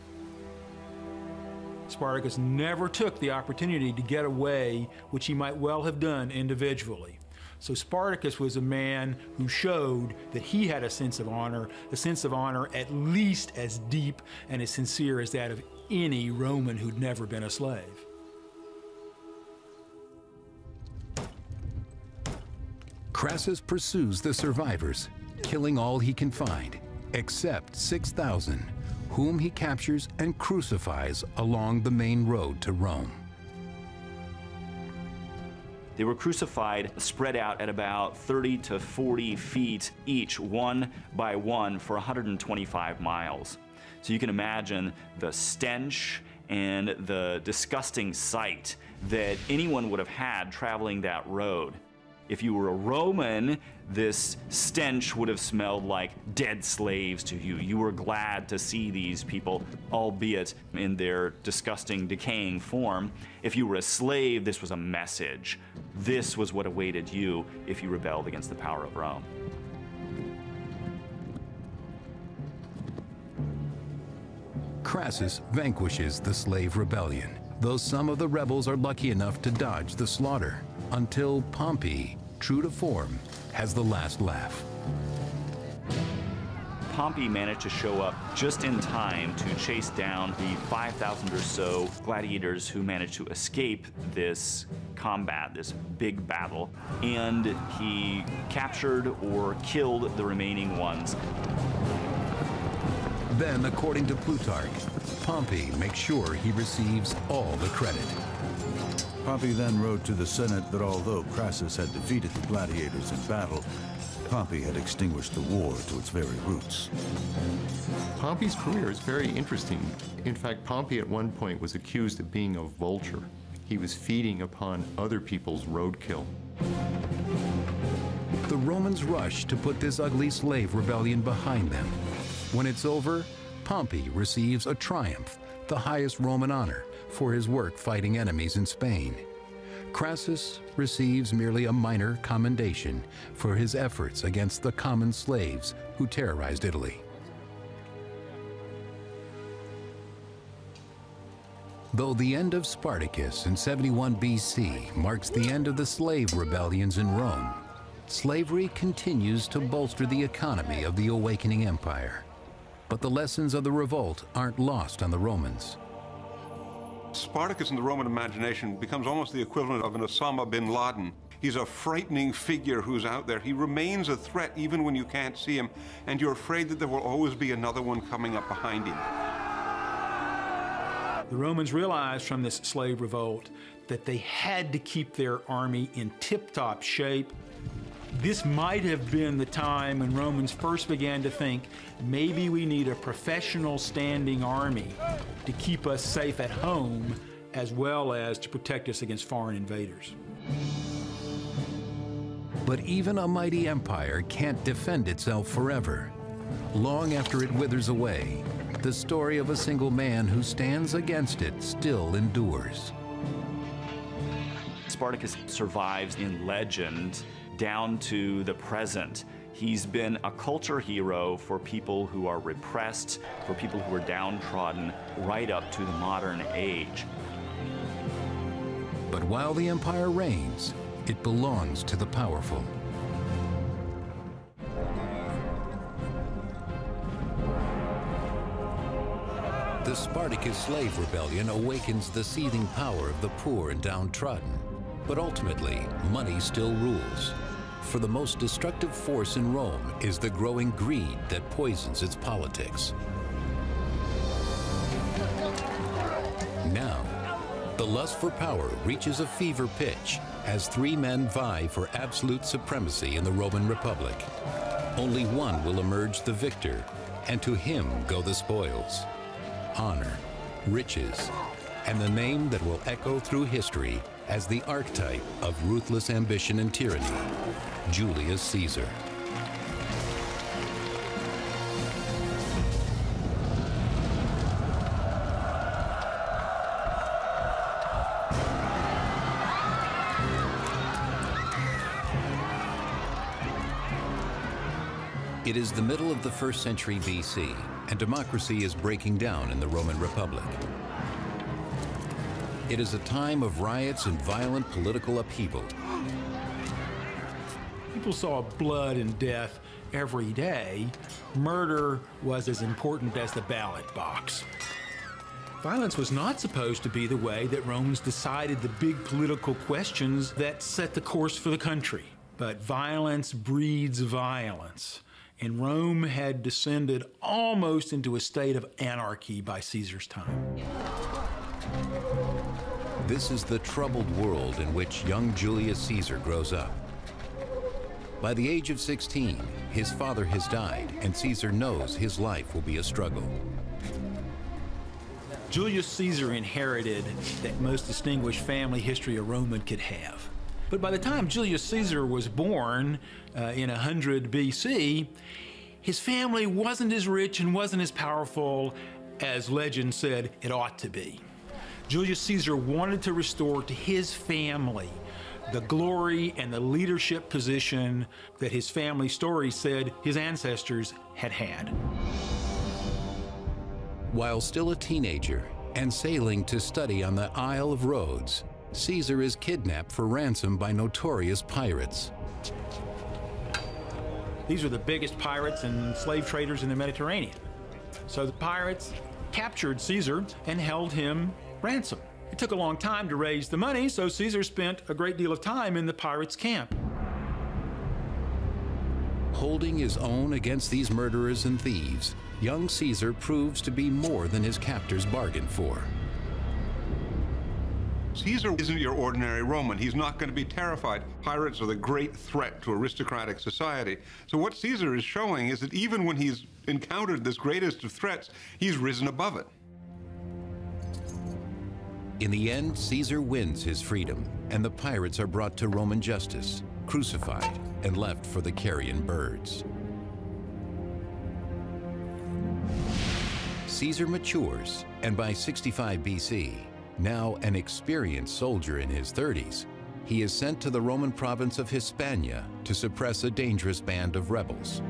Spartacus never took the opportunity to get away, which he might well have done individually. So Spartacus was a man who showed that he had a sense of honor at least as deep and as sincere as that of any Roman who'd never been a slave. Crassus pursues the survivors, killing all he can find, except 6,000. Whom he captures and crucifies along the main road to Rome. They were crucified, spread out at about 30 to 40 feet each, one by one, for 125 miles. So you can imagine the stench and the disgusting sight that anyone would have had traveling that road. If you were a Roman, this stench would have smelled like dead slaves to you. You were glad to see these people, albeit in their disgusting, decaying form. If you were a slave, this was a message. This was what awaited you if you rebelled against the power of Rome. Crassus vanquishes the slave rebellion, though some of the rebels are lucky enough to dodge the slaughter, until Pompey, true to form, has the last laugh. Pompey managed to show up just in time to chase down the 5,000 or so gladiators who managed to escape this combat, this big battle, and he captured or killed the remaining ones. Then, according to Plutarch, Pompey makes sure he receives all the credit. Pompey then wrote to the Senate that although Crassus had defeated the gladiators in battle, Pompey had extinguished the war to its very roots. Pompey's career is very interesting. In fact, Pompey at one point was accused of being a vulture. He was feeding upon other people's roadkill. The Romans rush to put this ugly slave rebellion behind them. When it's over, Pompey receives a triumph, the highest Roman honor, for his work fighting enemies in Spain. Crassus receives merely a minor commendation for his efforts against the common slaves who terrorized Italy. Though the end of Spartacus in 71 BC marks the end of the slave rebellions in Rome, slavery continues to bolster the economy of the awakening empire. But the lessons of the revolt aren't lost on the Romans. Spartacus in the Roman imagination becomes almost the equivalent of an Osama bin Laden. He's a frightening figure who's out there. He remains a threat even when you can't see him, and you're afraid that there will always be another one coming up behind him. The Romans realized from this slave revolt that they had to keep their army in tip-top shape. This might have been the time when Romans first began to think, maybe we need a professional standing army to keep us safe at home, as well as to protect us against foreign invaders. But even a mighty empire can't defend itself forever. Long after it withers away, the story of a single man who stands against it still endures. Spartacus survives in legend down to the present. He's been a culture hero for people who are repressed, for people who are downtrodden, right up to the modern age. But while the empire reigns, it belongs to the powerful. The Spartacus slave rebellion awakens the seething power of the poor and downtrodden. But ultimately, money still rules. for the most destructive force in Rome is the growing greed that poisons its politics. Now, the lust for power reaches a fever pitch as three men vie for absolute supremacy in the Roman Republic. Only one will emerge the victor, and to him go the spoils: honor, riches, and the name that will echo through history as the archetype of ruthless ambition and tyranny, Julius Caesar. It is the middle of the 1st century BC, and democracy is breaking down in the Roman Republic. It is a time of riots and violent political upheaval. People saw blood and death every day. Murder was as important as the ballot box. Violence was not supposed to be the way that Romans decided the big political questions that set the course for the country. But violence breeds violence. And Rome had descended almost into a state of anarchy by Caesar's time. This is the troubled world in which young Julius Caesar grows up. By the age of 16, his father has died, and Caesar knows his life will be a struggle. Julius Caesar inherited that most distinguished family history a Roman could have. But by the time Julius Caesar was born in 100 BC, his family wasn't as rich and wasn't as powerful as legend said it ought to be. Julius Caesar wanted to restore to his family the glory and the leadership position that his family story said his ancestors had had. While still a teenager and sailing to study on the Isle of Rhodes, Caesar is kidnapped for ransom by notorious pirates. These were the biggest pirates and slave traders in the Mediterranean. So the pirates captured Caesar and held him ransom. It took a long time to raise the money, so Caesar spent a great deal of time in the pirates' camp. Holding his own against these murderers and thieves, young Caesar proves to be more than his captors bargained for. Caesar isn't your ordinary Roman. He's not going to be terrified. Pirates are the great threat to aristocratic society. So what Caesar is showing is that even when he's encountered this greatest of threats, he's risen above it. In the end, Caesar wins his freedom, and the pirates are brought to Roman justice, crucified, and left for the carrion birds. Caesar matures, and by 65 BC, now an experienced soldier in his 30s, he is sent to the Roman province of Hispania to suppress a dangerous band of rebels.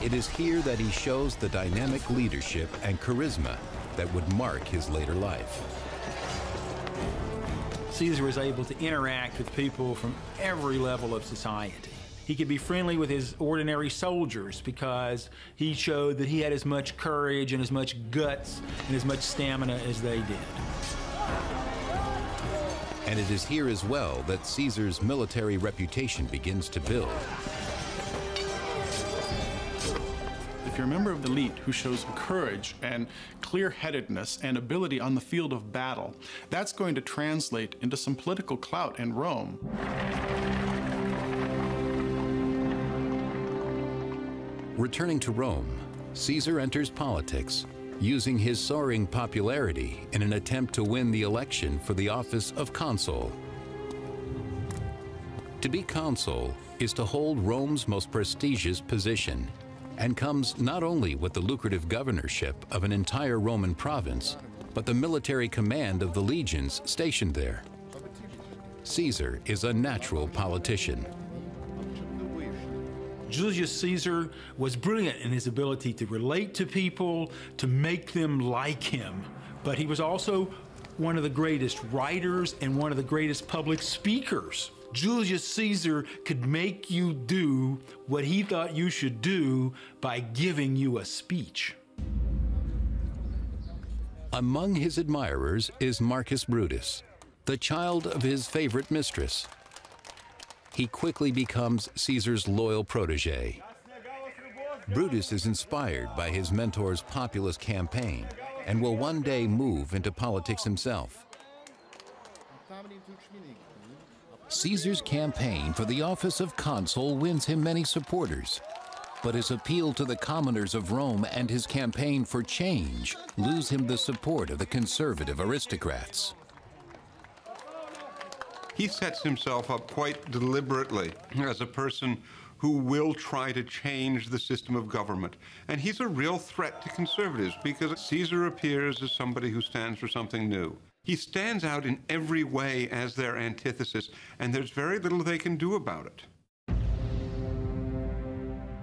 It is here that he shows the dynamic leadership and charisma that would mark his later life. Caesar was able to interact with people from every level of society. He could be friendly with his ordinary soldiers because he showed that he had as much courage and as much guts and as much stamina as they did. And it is here as well that Caesar's military reputation begins to build. If you're a member of the elite who shows courage and clear-headedness and ability on the field of battle, that's going to translate into some political clout in Rome. Returning to Rome, Caesar enters politics, using his soaring popularity in an attempt to win the election for the office of consul. To be consul is to hold Rome's most prestigious position, and comes not only with the lucrative governorship of an entire Roman province, but the military command of the legions stationed there. Caesar is a natural politician. Julius Caesar was brilliant in his ability to relate to people, to make them like him. But he was also one of the greatest writers and one of the greatest public speakers. Julius Caesar could make you do what he thought you should do by giving you a speech. Among his admirers is Marcus Brutus, the child of his favorite mistress. He quickly becomes Caesar's loyal protege. Brutus is inspired by his mentor's populist campaign and will one day move into politics himself. Caesar's campaign for the office of consul wins him many supporters, but his appeal to the commoners of Rome and his campaign for change lose him the support of the conservative aristocrats. He sets himself up quite deliberately as a person who will try to change the system of government. And he's a real threat to conservatives because Caesar appears as somebody who stands for something new. He stands out in every way as their antithesis, and there's very little they can do about it.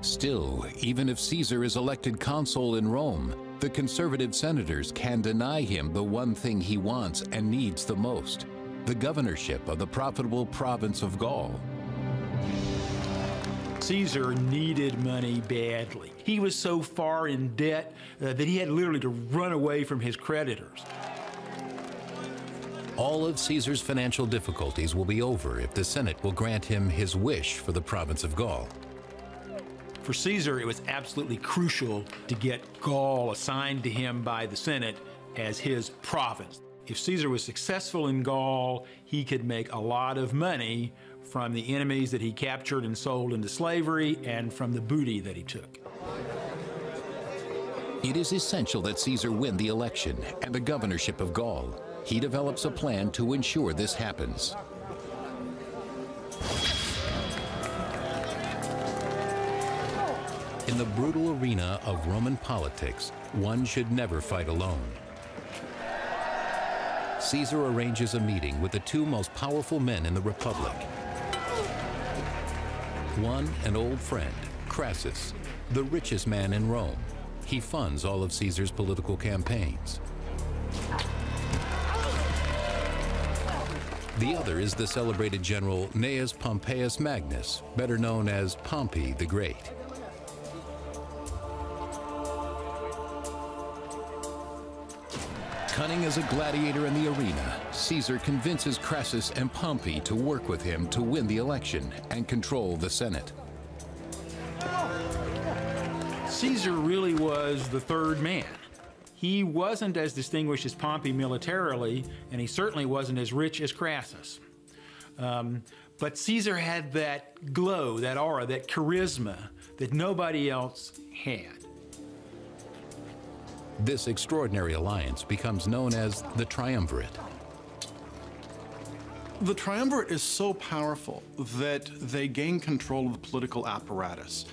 Still, even if Caesar is elected consul in Rome, the conservative senators can deny him the one thing he wants and needs the most, the governorship of the profitable province of Gaul. Caesar needed money badly. He was so far in debt that he had literally to run away from his creditors. All of Caesar's financial difficulties will be over if the Senate will grant him his wish for the province of Gaul. For Caesar, it was absolutely crucial to get Gaul assigned to him by the Senate as his province. If Caesar was successful in Gaul, he could make a lot of money from the enemies that he captured and sold into slavery and from the booty that he took. It is essential that Caesar win the election and the governorship of Gaul. He develops a plan to ensure this happens. In the brutal arena of Roman politics, one should never fight alone. Caesar arranges a meeting with the two most powerful men in the Republic. One, an old friend, Crassus, the richest man in Rome. He funds all of Caesar's political campaigns. The other is the celebrated general Gnaeus Pompeius Magnus, better known as Pompey the Great. Cunning as a gladiator in the arena, Caesar convinces Crassus and Pompey to work with him to win the election and control the Senate. Caesar really was the third man. He wasn't as distinguished as Pompey militarily, and he certainly wasn't as rich as Crassus. But Caesar had that glow, that aura, that charisma that nobody else had. This extraordinary alliance becomes known as the Triumvirate. The Triumvirate is so powerful that they gain control of the political apparatus.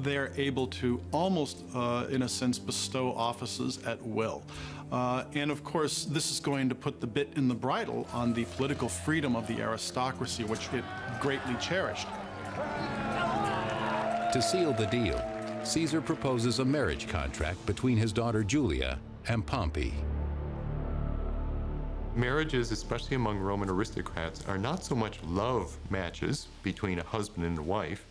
They're able to almost, in a sense, bestow offices at will. And of course, this is going to put the bit in the bridle on the political freedom of the aristocracy, which it greatly cherished. To seal the deal, Caesar proposes a marriage contract between his daughter Julia and Pompey. Marriages, especially among Roman aristocrats, are not so much love matches between a husband and a wife.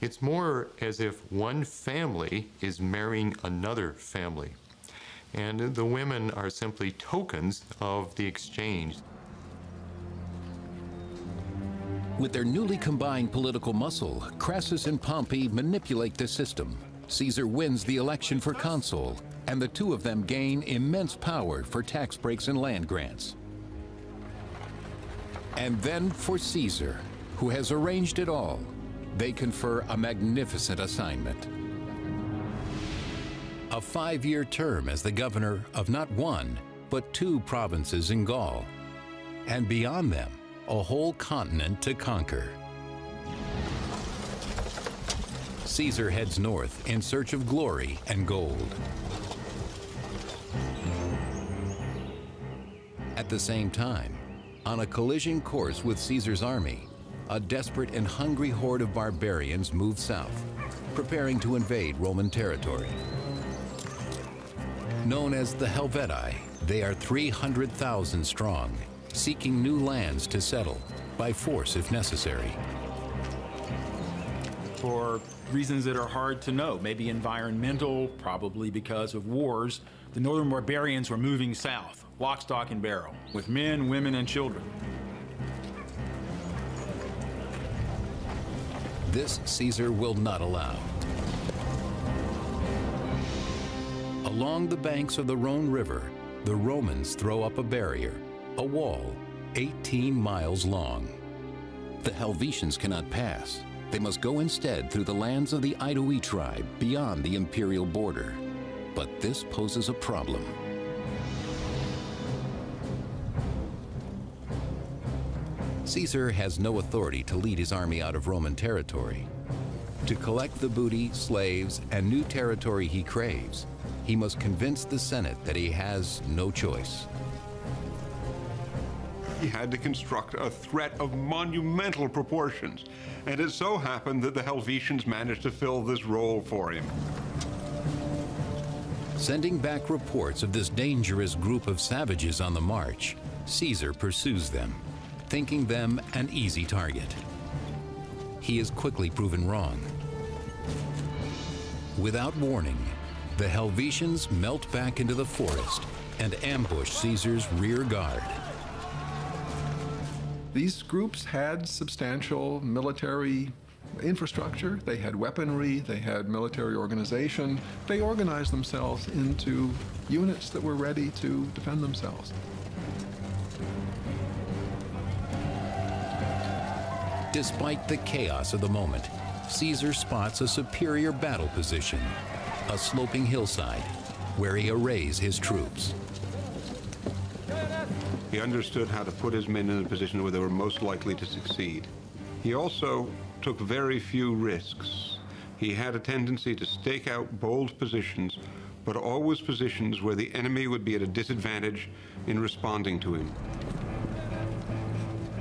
It's more as if one family is marrying another family. And the women are simply tokens of the exchange. With their newly combined political muscle, Crassus and Pompey manipulate the system. Caesar wins the election for consul, and the two of them gain immense power for tax breaks and land grants. And then for Caesar, who has arranged it all, they confer a magnificent assignment. A 5-year term as the governor of not one, but 2 provinces in Gaul, and beyond them, a whole continent to conquer. Caesar heads north in search of glory and gold. At the same time, on a collision course with Caesar's army, a desperate and hungry horde of barbarians move south, preparing to invade Roman territory. Known as the Helvetii, they are 300,000 strong, seeking new lands to settle, by force if necessary. for reasons that are hard to know, maybe environmental, probably because of wars, the northern barbarians were moving south, lock, stock, and barrel, with men, women, and children. This Caesar will not allow. Along the banks of the Rhone River, the Romans throw up a barrier, a wall 18 miles long. The Helvetians cannot pass. They must go instead through the lands of the Aedui tribe beyond the imperial border. But this poses a problem. Caesar has no authority to lead his army out of Roman territory. To collect the booty, slaves, and new territory he craves, he must convince the Senate that he has no choice. He had to construct a threat of monumental proportions, and it so happened that the Helvetians managed to fill this role for him. Sending back reports of this dangerous group of savages on the march, Caesar pursues them, thinking them an easy target. He is quickly proven wrong. Without warning, the Helvetians melt back into the forest and ambush Caesar's rear guard. These groups had substantial military infrastructure. They had weaponry, they had military organization. They organized themselves into units that were ready to defend themselves. Despite the chaos of the moment, Caesar spots a superior battle position, a sloping hillside, where he arrays his troops. He understood how to put his men in a position where they were most likely to succeed. He also took very few risks. He had a tendency to stake out bold positions, but always positions where the enemy would be at a disadvantage in responding to him.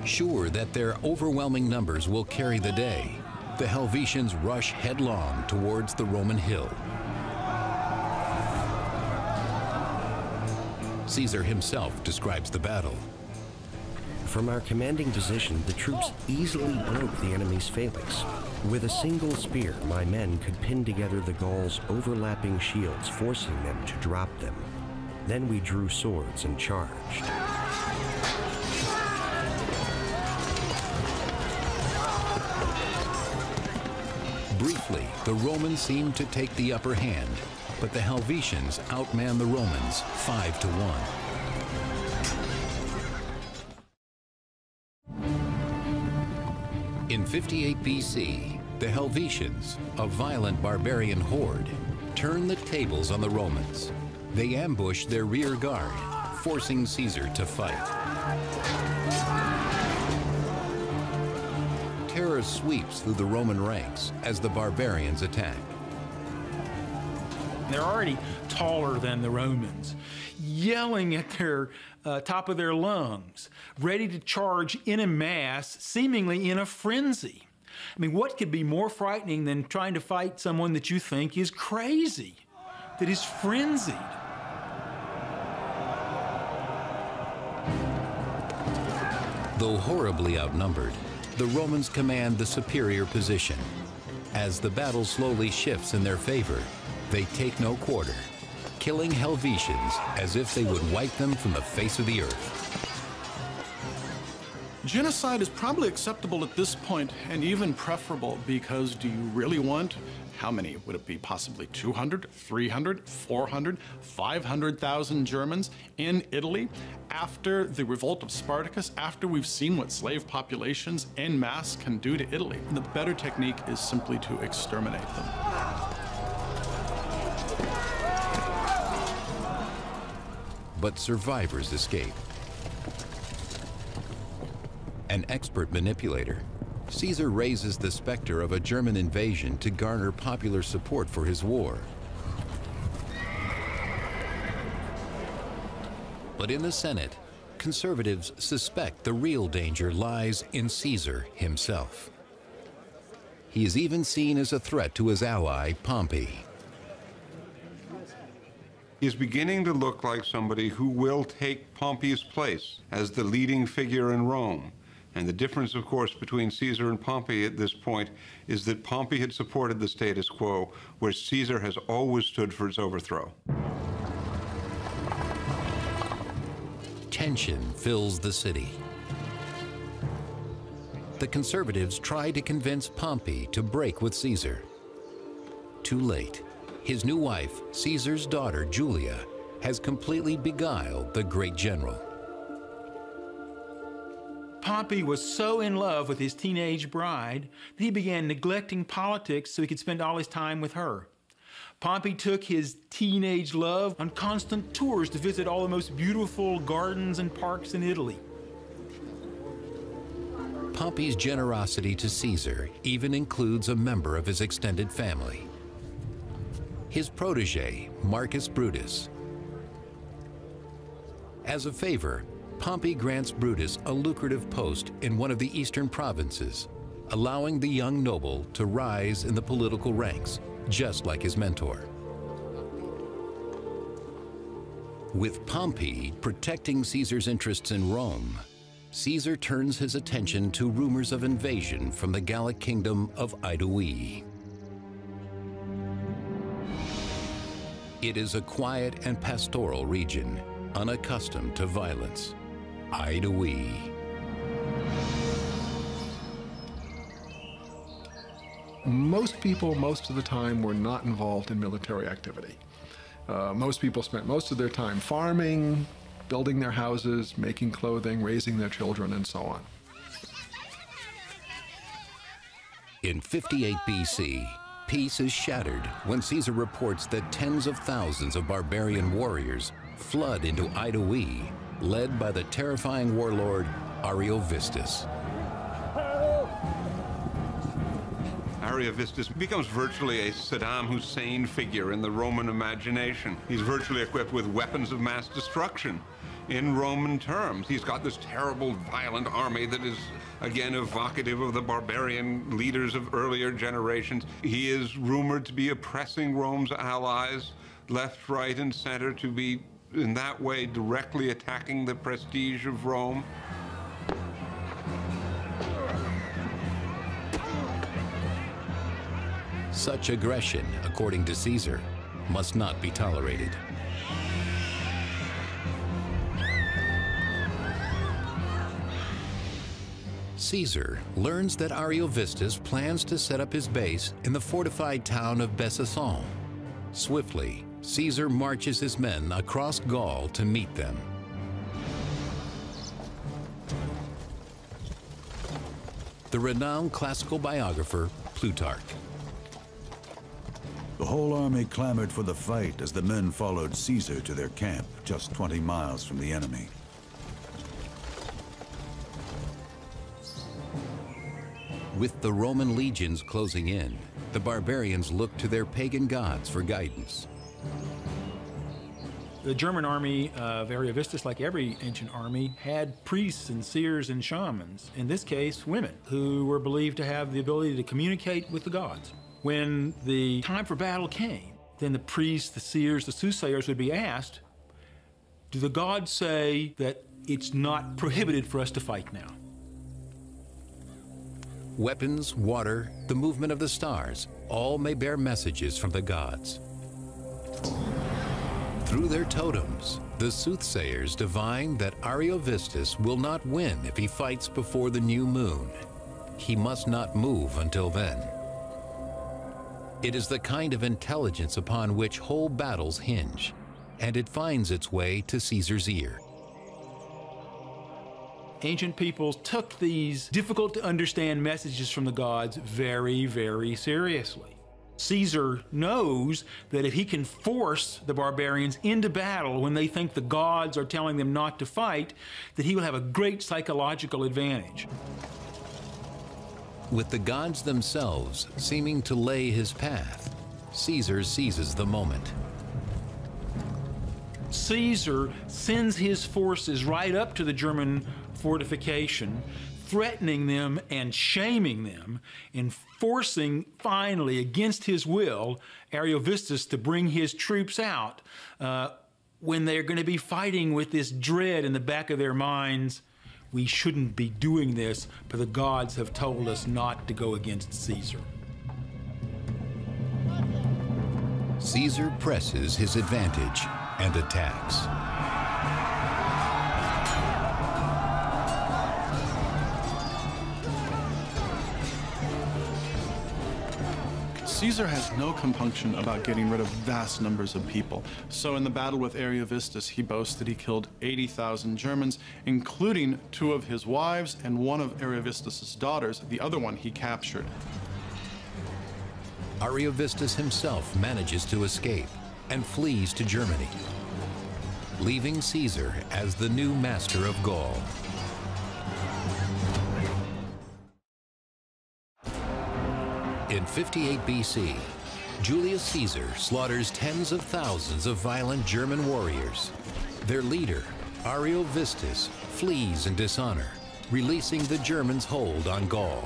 Sure that their overwhelming numbers will carry the day, the Helvetians rush headlong towards the Roman hill. Caesar himself describes the battle. From our commanding position, the troops easily broke the enemy's phalanx. With a single spear, my men could pin together the Gauls' overlapping shields, forcing them to drop them. Then we drew swords and charged. Briefly, the Romans seemed to take the upper hand, but the Helvetians outman the Romans 5-1. In 58 BC, the Helvetians, a violent barbarian horde, turn the tables on the Romans. They ambush their rear guard, forcing Caesar to fight. Terror sweeps through the Roman ranks as the barbarians attack. They're already taller than the Romans, yelling at their top of their lungs, ready to charge in a mass, seemingly in a frenzy. I mean, what could be more frightening than trying to fight someone that you think is crazy, that is frenzied? Though horribly outnumbered, the Romans command the superior position. As the battle slowly shifts in their favor, they take no quarter, killing Helvetians as if they would wipe them from the face of the earth. Genocide is probably acceptable at this point and even preferable, because do you really want, how many would it be, possibly 200, 300, 400, 500,000 Germans in Italy after the revolt of Spartacus, after we've seen what slave populations en masse can do to Italy? The better technique is simply to exterminate them. But survivors escape. An expert manipulator, Caesar raises the specter of a German invasion to garner popular support for his war. But in the Senate, conservatives suspect the real danger lies in Caesar himself. He is even seen as a threat to his ally, Pompey. He's beginning to look like somebody who will take Pompey's place as the leading figure in Rome. And the difference, of course, between Caesar and Pompey at this point is that Pompey had supported the status quo, where Caesar has always stood for its overthrow. Tension fills the city. The conservatives try to convince Pompey to break with Caesar. Too late. His new wife, Caesar's daughter, Julia, has completely beguiled the great general. Pompey was so in love with his teenage bride that he began neglecting politics so he could spend all his time with her. Pompey took his teenage love on constant tours to visit all the most beautiful gardens and parks in Italy. Pompey's generosity to Caesar even includes a member of his extended family, his protege, Marcus Brutus. As a favor, Pompey grants Brutus a lucrative post in one of the eastern provinces, allowing the young noble to rise in the political ranks, just like his mentor. With Pompey protecting Caesar's interests in Rome, Caesar turns his attention to rumors of invasion from the Gallic kingdom of Aedui. It is a quiet and pastoral region, unaccustomed to violence. Aedui. Most people, most of the time, were not involved in military activity. Most people spent most of their time farming, building their houses, making clothing, raising their children, and so on. In 58 BC, peace is shattered when Caesar reports that tens of thousands of barbarian warriors flood into Aedui, led by the terrifying warlord Ariovistus. Ariovistus becomes virtually a Saddam Hussein figure in the Roman imagination. He's virtually equipped with weapons of mass destruction in Roman terms. He's got this terrible, violent army that is, again, evocative of the barbarian leaders of earlier generations. He is rumored to be oppressing Rome's allies, left, right, and center, to be, in that way, directly attacking the prestige of Rome. Such aggression, according to Caesar, must not be tolerated. Caesar learns that Ariovistus plans to set up his base in the fortified town of Besançon. Swiftly, Caesar marches his men across Gaul to meet them. The renowned classical biographer, Plutarch. The whole army clamored for the fight as the men followed Caesar to their camp, just 20 miles from the enemy. With the Roman legions closing in, the barbarians looked to their pagan gods for guidance. The German army of Ariovistus, like every ancient army, had priests and seers and shamans, in this case women, who were believed to have the ability to communicate with the gods. When the time for battle came, then the priests, the seers, the soothsayers would be asked, do the gods say that it's not prohibited for us to fight now? Weapons, water, the movement of the stars, all may bear messages from the gods. Through their totems, the soothsayers divine that Ariovistus will not win if he fights before the new moon. He must not move until then. It is the kind of intelligence upon which whole battles hinge, and it finds its way to Caesar's ear. Ancient peoples took these difficult-to-understand messages from the gods very, very seriously. Caesar knows that if he can force the barbarians into battle when they think the gods are telling them not to fight, that he will have a great psychological advantage. With the gods themselves seeming to lay his path, Caesar seizes the moment. Caesar sends his forces right up to the German fortification, threatening them and shaming them, and forcing, finally, against his will, Ariovistus to bring his troops out when they're going to be fighting with this dread in the back of their minds, we shouldn't be doing this, but the gods have told us not to go against Caesar. Caesar presses his advantage and attacks. Caesar has no compunction about getting rid of vast numbers of people. So in the battle with Ariovistus, he boasted he killed 80,000 Germans, including 2 of his wives and 1 of Ariovistus' daughters, the other one he captured. Ariovistus himself manages to escape and flees to Germany, leaving Caesar as the new master of Gaul. In 58 BC, Julius Caesar slaughters tens of thousands of violent German warriors. Their leader, Ariovistus, flees in dishonor, releasing the Germans' hold on Gaul.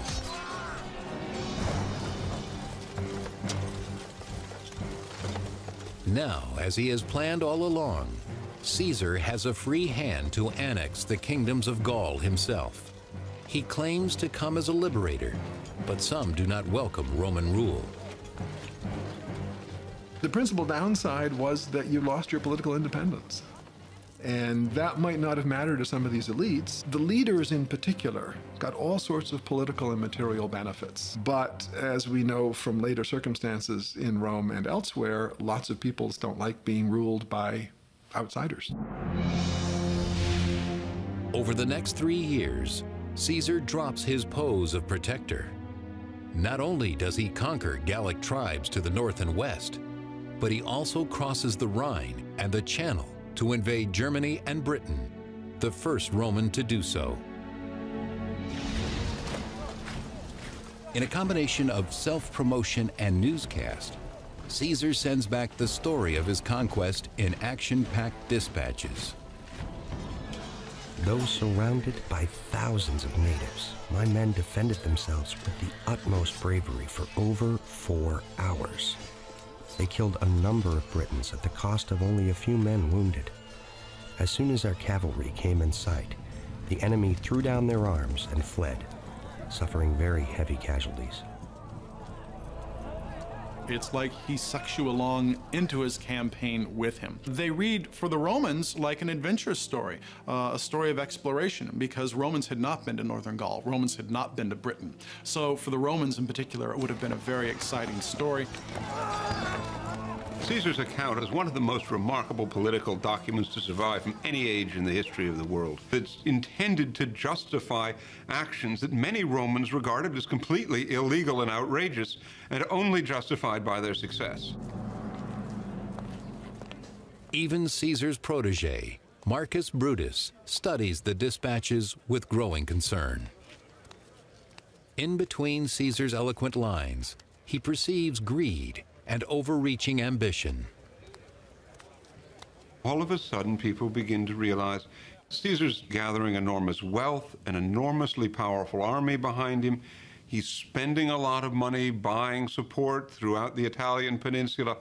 Now, as he has planned all along, Caesar has a free hand to annex the kingdoms of Gaul himself. He claims to come as a liberator, but some do not welcome Roman rule. The principal downside was that you lost your political independence. And that might not have mattered to some of these elites. The leaders in particular got all sorts of political and material benefits. But as we know from later circumstances in Rome and elsewhere, lots of peoples don't like being ruled by outsiders. Over the next 3 years, Caesar drops his pose of protector. Not only does he conquer Gallic tribes to the north and west, but he also crosses the Rhine and the Channel to invade Germany and Britain, the first Roman to do so. In a combination of self-promotion and newscast, Caesar sends back the story of his conquest in action-packed dispatches. Though surrounded by thousands of natives, my men defended themselves with the utmost bravery for over 4 hours. They killed a number of Britons at the cost of only a few men wounded. As soon as our cavalry came in sight, the enemy threw down their arms and fled, suffering very heavy casualties. It's like he sucks you along into his campaign with him. They read, for the Romans, like an adventure story, a story of exploration, because Romans had not been to northern Gaul. Romans had not been to Britain. So for the Romans in particular, it would have been a very exciting story. Caesar's account is one of the most remarkable political documents to survive from any age in the history of the world. It's intended to justify actions that many Romans regarded as completely illegal and outrageous, and only justified by their success. Even Caesar's protege, Marcus Brutus, studies the dispatches with growing concern. In between Caesar's eloquent lines, he perceives greed and overreaching ambition. All of a sudden, people begin to realize Caesar's gathering enormous wealth, an enormously powerful army behind him. He's spending a lot of money buying support throughout the Italian peninsula.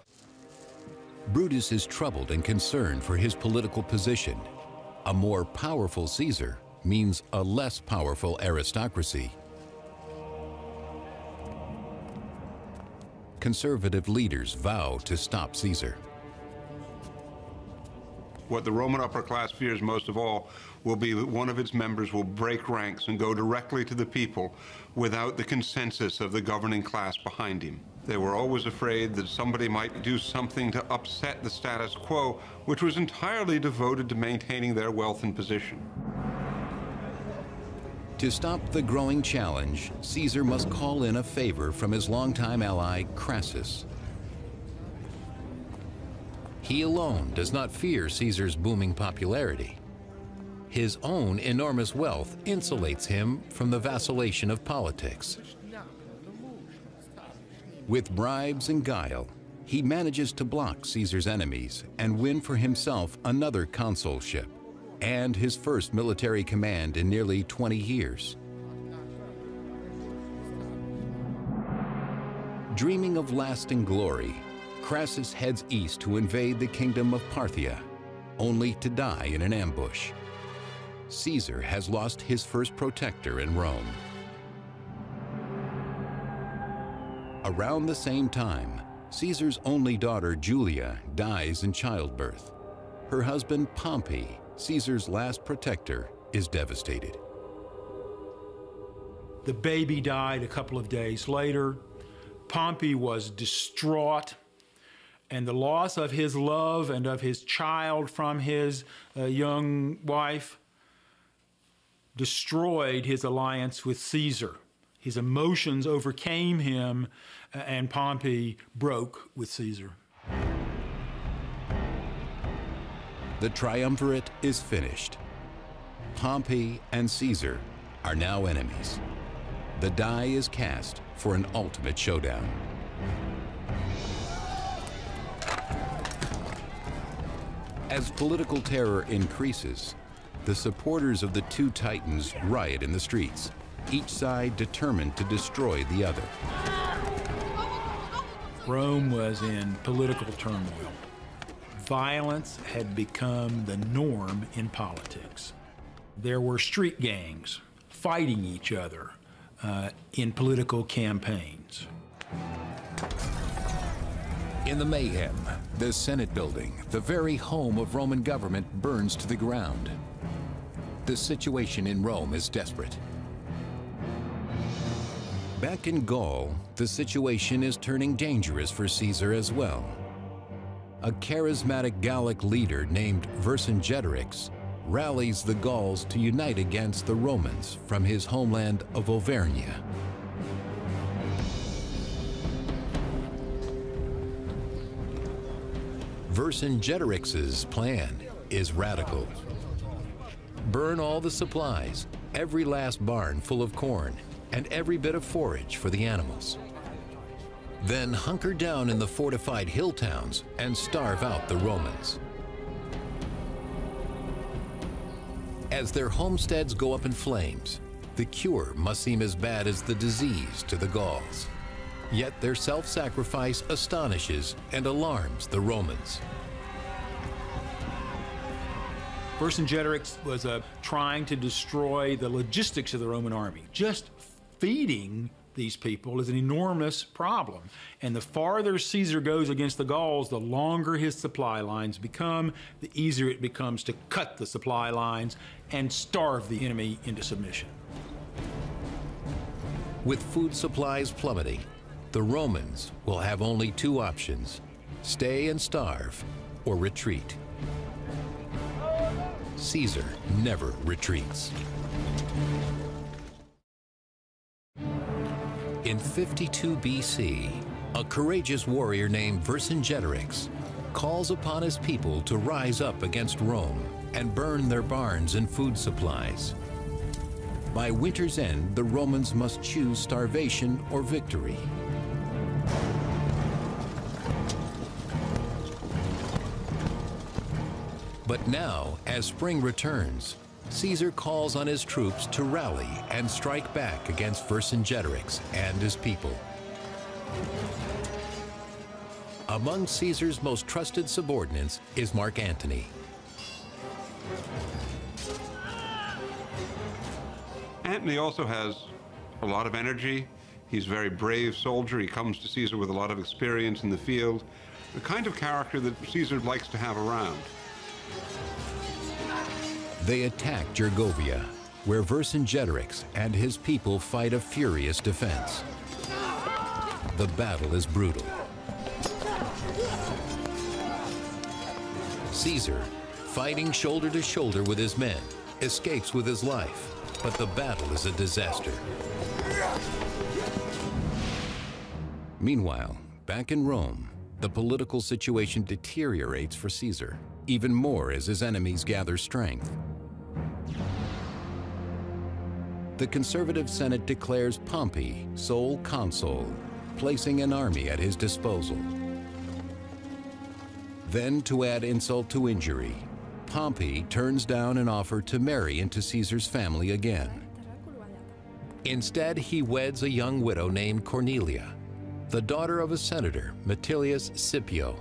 Brutus is troubled and concerned for his political position. A more powerful Caesar means a less powerful aristocracy. Conservative leaders vow to stop Caesar. What the Roman upper class fears most of all will be that one of its members will break ranks and go directly to the people without the consensus of the governing class behind him. They were always afraid that somebody might do something to upset the status quo, which was entirely devoted to maintaining their wealth and position. To stop the growing challenge, Caesar must call in a favor from his longtime ally, Crassus. He alone does not fear Caesar's booming popularity. His own enormous wealth insulates him from the vacillation of politics. With bribes and guile, he manages to block Caesar's enemies and win for himself another consulship and his first military command in nearly 20 years. Dreaming of lasting glory, Crassus heads east to invade the kingdom of Parthia, only to die in an ambush. Caesar has lost his first protector in Rome. Around the same time, Caesar's only daughter, Julia, dies in childbirth. Her husband, Pompey, Caesar's last protector, is devastated. The baby died a couple of days later. Pompey was distraught, and the loss of his love and of his child from his young wife destroyed his alliance with Caesar. His emotions overcame him, and Pompey broke with Caesar. The triumvirate is finished. Pompey and Caesar are now enemies. The die is cast for an ultimate showdown. As political terror increases, the supporters of the two titans riot in the streets, each side determined to destroy the other. Rome was in political turmoil. Violence had become the norm in politics. There were street gangs fighting each other in political campaigns. In the mayhem, the Senate building, the very home of Roman government, burns to the ground. The situation in Rome is desperate. Back in Gaul, the situation is turning dangerous for Caesar as well. A charismatic Gallic leader named Vercingetorix rallies the Gauls to unite against the Romans from his homeland of Auvergne. Vercingetorix's plan is radical. Burn all the supplies, every last barn full of corn, and every bit of forage for the animals. Then hunker down in the fortified hill towns and starve out the Romans. As their homesteads go up in flames, the cure must seem as bad as the disease to the Gauls. Yet their self-sacrifice astonishes and alarms the Romans. Vercingetorix was trying to destroy the logistics of the Roman army. Just feeding these people is an enormous problem. And the farther Caesar goes against the Gauls, the longer his supply lines become, the easier it becomes to cut the supply lines and starve the enemy into submission. With food supplies plummeting, the Romans will have only two options: stay and starve, or retreat. Caesar never retreats. In 52 BC, a courageous warrior named Vercingetorix calls upon his people to rise up against Rome and burn their barns and food supplies. By winter's end, the Romans must choose starvation or victory. But now, as spring returns, Caesar calls on his troops to rally and strike back against Vercingetorix and his people. Among Caesar's most trusted subordinates is Mark Antony. Antony also has a lot of energy. He's a very brave soldier. He comes to Caesar with a lot of experience in the field, the kind of character that Caesar likes to have around. They attack Gergovia, where Vercingetorix and his people fight a furious defense. The battle is brutal. Caesar, fighting shoulder to shoulder with his men, escapes with his life, but the battle is a disaster. Meanwhile, back in Rome, the political situation deteriorates for Caesar, even more as his enemies gather strength. The conservative Senate declares Pompey sole consul, placing an army at his disposal. Then, to add insult to injury, Pompey turns down an offer to marry into Caesar's family again. Instead, he weds a young widow named Cornelia, the daughter of a senator, Metilius Scipio.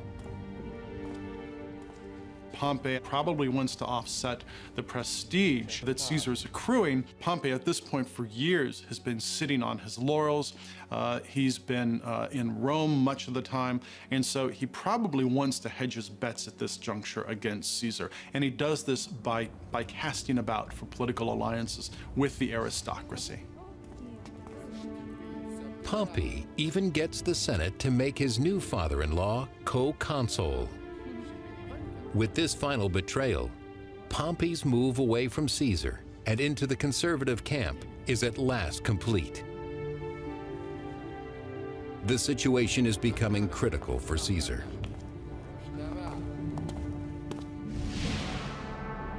Pompey probably wants to offset the prestige that Caesar is accruing. Pompey, at this point for years, has been sitting on his laurels. He's been in Rome much of the time, and so he probably wants to hedge his bets at this juncture against Caesar. And he does this by casting about for political alliances with the aristocracy. Pompey even gets the Senate to make his new father-in-law co-consul. With this final betrayal, Pompey's move away from Caesar and into the conservative camp is at last complete. The situation is becoming critical for Caesar.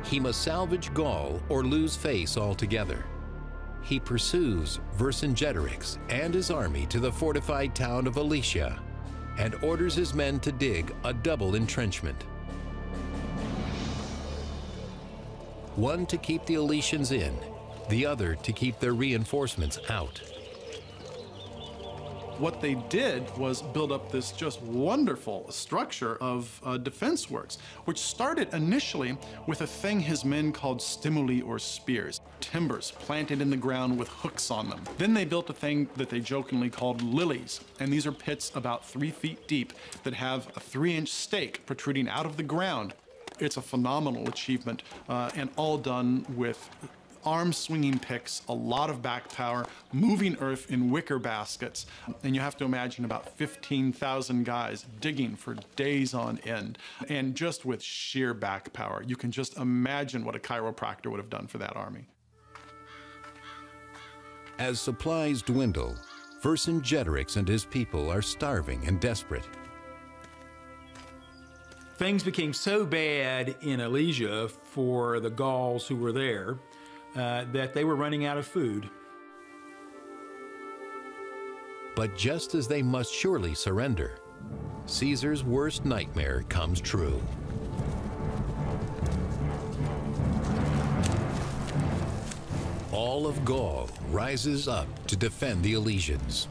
He must salvage Gaul or lose face altogether. He pursues Vercingetorix and his army to the fortified town of Alesia and orders his men to dig a double entrenchment. One to keep the Alesians in, the other to keep their reinforcements out. What they did was build up this just wonderful structure of defense works, which started initially with a thing his men called stimuli or spears, timbers planted in the ground with hooks on them. Then they built a thing that they jokingly called lilies, and these are pits about 3 feet deep that have a 3-inch stake protruding out of the ground. It's a phenomenal achievement, and all done with arm-swinging picks, a lot of back power, moving earth in wicker baskets, and you have to imagine about 15,000 guys digging for days on end, and just with sheer back power. You can just imagine what a chiropractor would have done for that army. As supplies dwindle, Vercingetorix and his people are starving and desperate. Things became so bad in Alesia for the Gauls who were there that they were running out of food. But just as they must surely surrender, Caesar's worst nightmare comes true. All of Gaul rises up to defend the Alesians.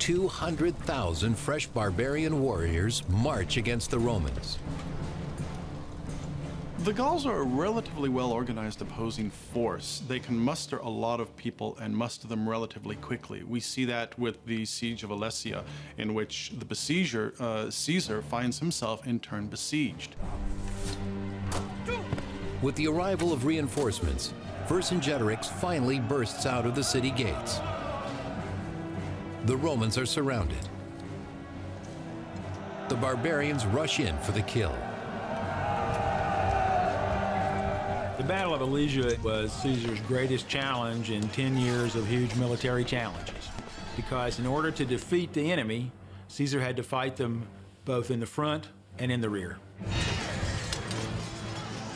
200,000 fresh barbarian warriors march against the Romans. The Gauls are a relatively well-organized opposing force. They can muster a lot of people and muster them relatively quickly. We see that with the siege of Alesia, in which the besieger, Caesar, finds himself in turn besieged. With the arrival of reinforcements, Vercingetorix finally bursts out of the city gates. The Romans are surrounded. The barbarians rush in for the kill. The Battle of Alesia was Caesar's greatest challenge in 10 years of huge military challenges, because in order to defeat the enemy, Caesar had to fight them both in the front and in the rear.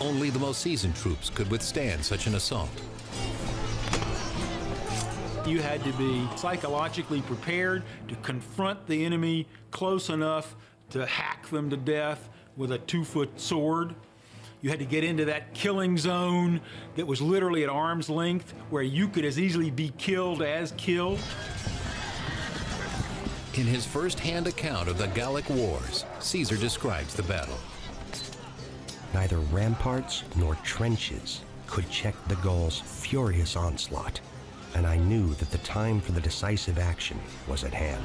Only the most seasoned troops could withstand such an assault. You had to be psychologically prepared to confront the enemy close enough to hack them to death with a 2-foot sword. You had to get into that killing zone that was literally at arm's length, where you could as easily be killed as killed. In his first-hand account of the Gallic Wars, Caesar describes the battle. Neither ramparts nor trenches could check the Gauls' furious onslaught, and I knew that the time for the decisive action was at hand.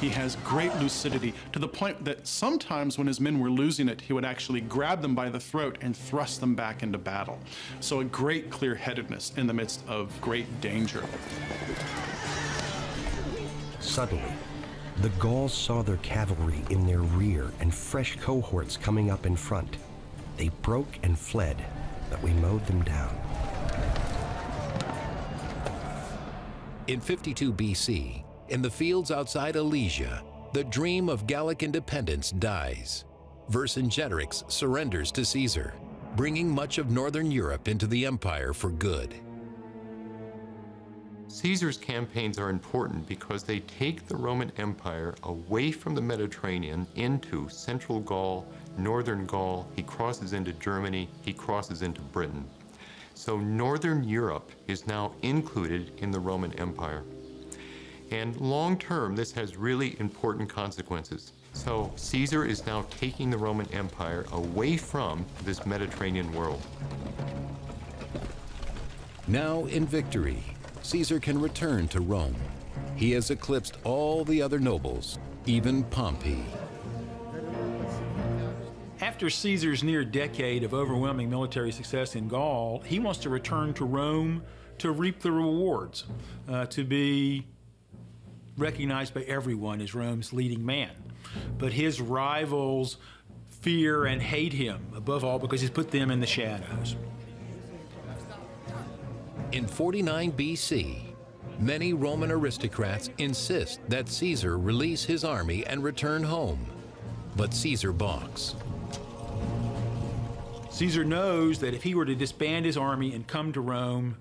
He has great lucidity, to the point that sometimes when his men were losing it, he would actually grab them by the throat and thrust them back into battle. So a great clear-headedness in the midst of great danger. Suddenly, the Gauls saw their cavalry in their rear and fresh cohorts coming up in front. They broke and fled, but we mowed them down. In 52 BC, in the fields outside Alesia, the dream of Gallic independence dies. Vercingetorix surrenders to Caesar, bringing much of northern Europe into the empire for good. Caesar's campaigns are important because they take the Roman Empire away from the Mediterranean into central Gaul, northern Gaul. He crosses into Germany, he crosses into Britain. So northern Europe is now included in the Roman Empire. And long term, this has really important consequences. So Caesar is now taking the Roman Empire away from this Mediterranean world. Now in victory, Caesar can return to Rome. He has eclipsed all the other nobles, even Pompey. After Caesar's near decade of overwhelming military success in Gaul, he wants to return to Rome to reap the rewards, to be recognized by everyone as Rome's leading man. But his rivals fear and hate him, above all because he's put them in the shadows. In 49 BC, many Roman aristocrats insist that Caesar release his army and return home, but Caesar balks. Caesar knows that if he were to disband his army and come to Rome,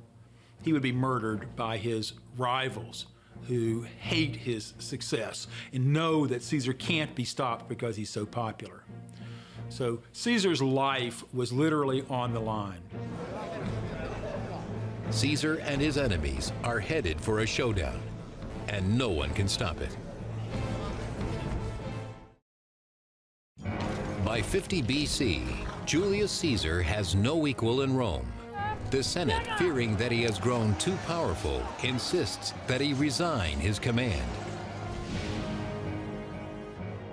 he would be murdered by his rivals who hate his success and know that Caesar can't be stopped because he's so popular. So Caesar's life was literally on the line. Caesar and his enemies are headed for a showdown, and no one can stop it. By 50 BC, Julius Caesar has no equal in Rome. The Senate, fearing that he has grown too powerful, insists that he resign his command.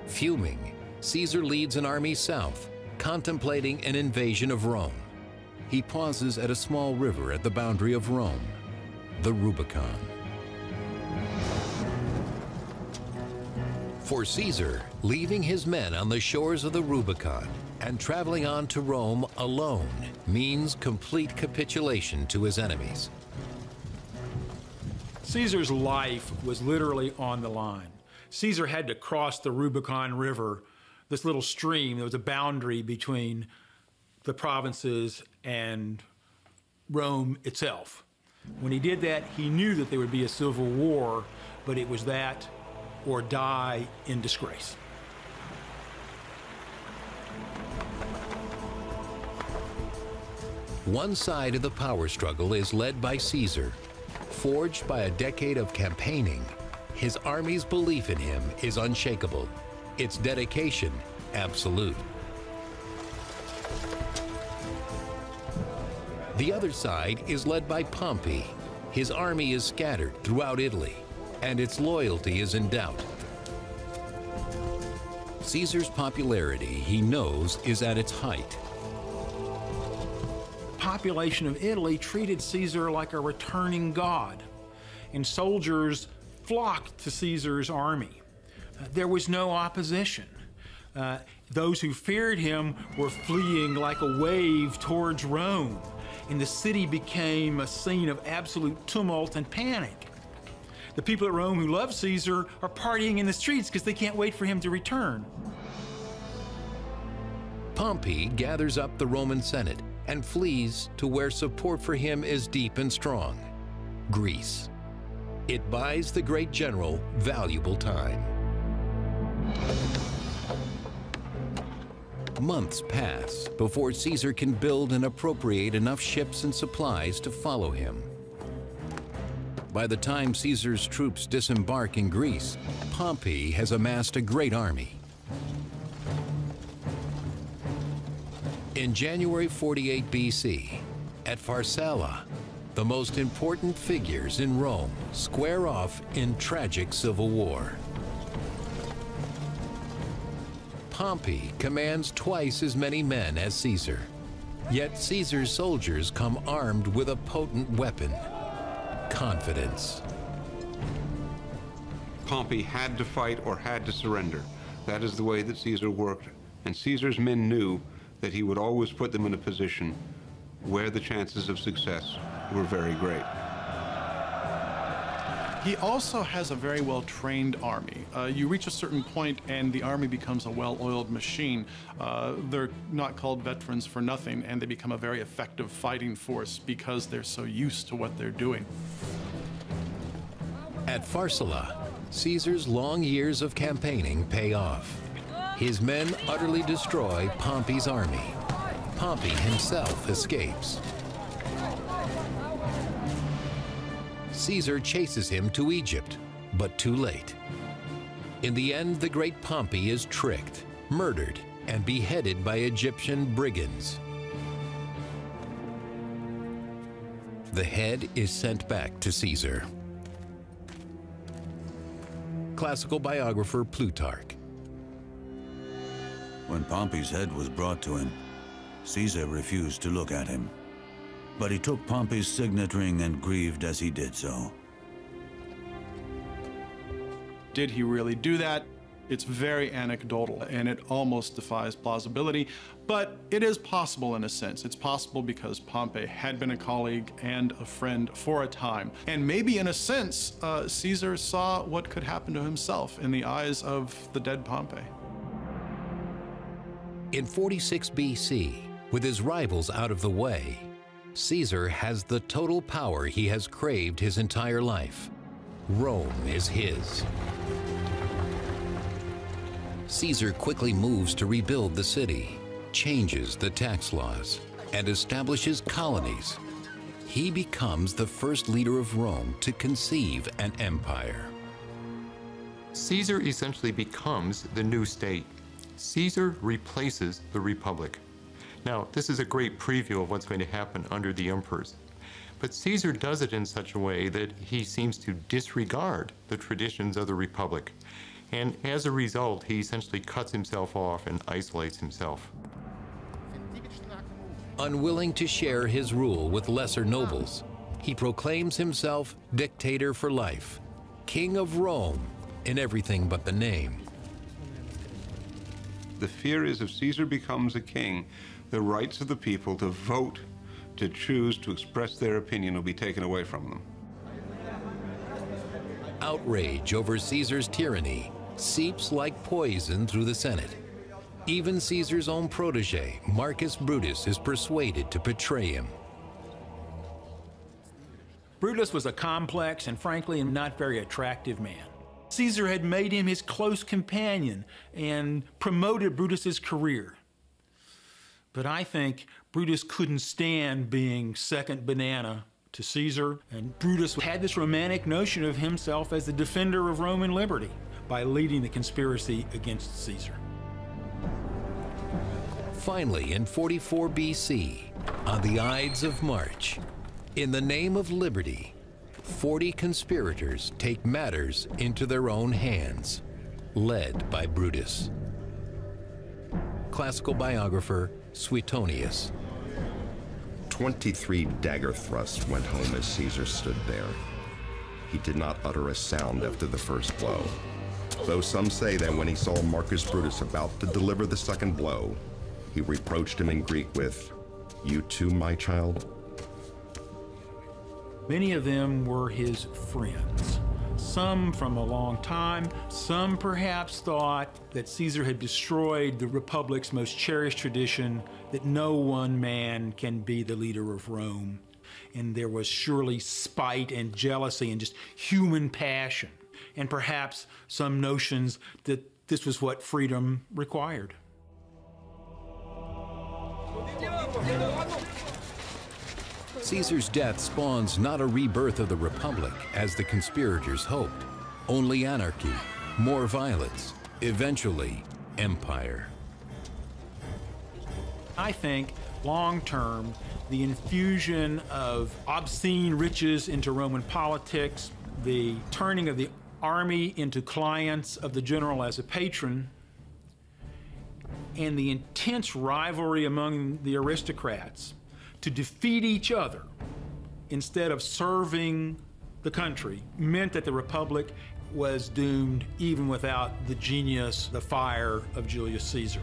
Fuming, Caesar leads an army south, contemplating an invasion of Rome. He pauses at a small river at the boundary of Rome, the Rubicon. For Caesar, leaving his men on the shores of the Rubicon and traveling on to Rome alone means complete capitulation to his enemies. Caesar's life was literally on the line. Caesar had to cross the Rubicon River, this little stream that was a boundary between the provinces and Rome itself. When he did that, he knew that there would be a civil war, but it was that or die in disgrace. One side of the power struggle is led by Caesar. Forged by a decade of campaigning, his army's belief in him is unshakable, its dedication absolute. The other side is led by Pompey. His army is scattered throughout Italy, and its loyalty is in doubt. Caesar's popularity, he knows, is at its height. The population of Italy treated Caesar like a returning god, and soldiers flocked to Caesar's army. There was no opposition. Those who feared him were fleeing like a wave towards Rome, and the city became a scene of absolute tumult and panic. The people at Rome who love Caesar are partying in the streets because they can't wait for him to return. Pompey gathers up the Roman Senate and flees to where support for him is deep and strong, Greece. It buys the great general valuable time. Months pass before Caesar can build and appropriate enough ships and supplies to follow him. By the time Caesar's troops disembark in Greece, Pompey has amassed a great army. In January 48 BC, at Pharsala, the most important figures in Rome square off in tragic civil war. Pompey commands twice as many men as Caesar, yet Caesar's soldiers come armed with a potent weapon, confidence. Pompey had to fight or had to surrender. That is the way that Caesar worked, and Caesar's men knew that he would always put them in a position where the chances of success were very great. He also has a very well-trained army. You reach a certain point and the army becomes a well-oiled machine. They're not called veterans for nothing, and they become a very effective fighting force because they're so used to what they're doing. At Pharsala, Caesar's long years of campaigning pay off. His men utterly destroy Pompey's army. Pompey himself escapes. Caesar chases him to Egypt, but too late. In the end, the great Pompey is tricked, murdered, and beheaded by Egyptian brigands. The head is sent back to Caesar. Classical biographer Plutarch. When Pompey's head was brought to him, Caesar refused to look at him. But he took Pompey's signet ring and grieved as he did so. Did he really do that? It's very anecdotal, and it almost defies plausibility, but it is possible in a sense. It's possible because Pompey had been a colleague and a friend for a time. And maybe in a sense, Caesar saw what could happen to himself in the eyes of the dead Pompey. In 46 BC, with his rivals out of the way, Caesar has the total power he has craved his entire life. Rome is his. Caesar quickly moves to rebuild the city, changes the tax laws, and establishes colonies. He becomes the first leader of Rome to conceive an empire. Caesar essentially becomes the new state. Caesar replaces the Republic. Now, this is a great preview of what's going to happen under the emperors. But Caesar does it in such a way that he seems to disregard the traditions of the Republic. And as a result, he essentially cuts himself off and isolates himself. Unwilling to share his rule with lesser nobles, he proclaims himself dictator for life, king of Rome in everything but the name. The fear is if Caesar becomes a king, the rights of the people to vote, to choose, to express their opinion will be taken away from them. Outrage over Caesar's tyranny seeps like poison through the Senate. Even Caesar's own protege, Marcus Brutus, is persuaded to betray him. Brutus was a complex and frankly not very attractive man. Caesar had made him his close companion and promoted Brutus's career. But I think Brutus couldn't stand being second banana to Caesar, and Brutus had this romantic notion of himself as the defender of Roman liberty by leading the conspiracy against Caesar. Finally, in 44 BC, on the Ides of March, in the name of liberty, 40 conspirators take matters into their own hands, led by Brutus. Classical biographer Suetonius. 23 dagger thrusts went home as Caesar stood there. He did not utter a sound after the first blow, though some say that when he saw Marcus Brutus about to deliver the second blow, he reproached him in Greek with, "You too, my child?" Many of them were his friends, some from a long time, some perhaps thought that Caesar had destroyed the Republic's most cherished tradition, that no one man can be the leader of Rome. And there was surely spite and jealousy and just human passion, and perhaps some notions that this was what freedom required. Caesar's death spawns not a rebirth of the Republic, as the conspirators hoped, only anarchy, more violence, eventually empire. I think, long-term, the infusion of obscene riches into Roman politics, the turning of the army into clients of the general as a patron, and the intense rivalry among the aristocrats to defeat each other instead of serving the country meant that the Republic was doomed even without the genius, the fire of Julius Caesar.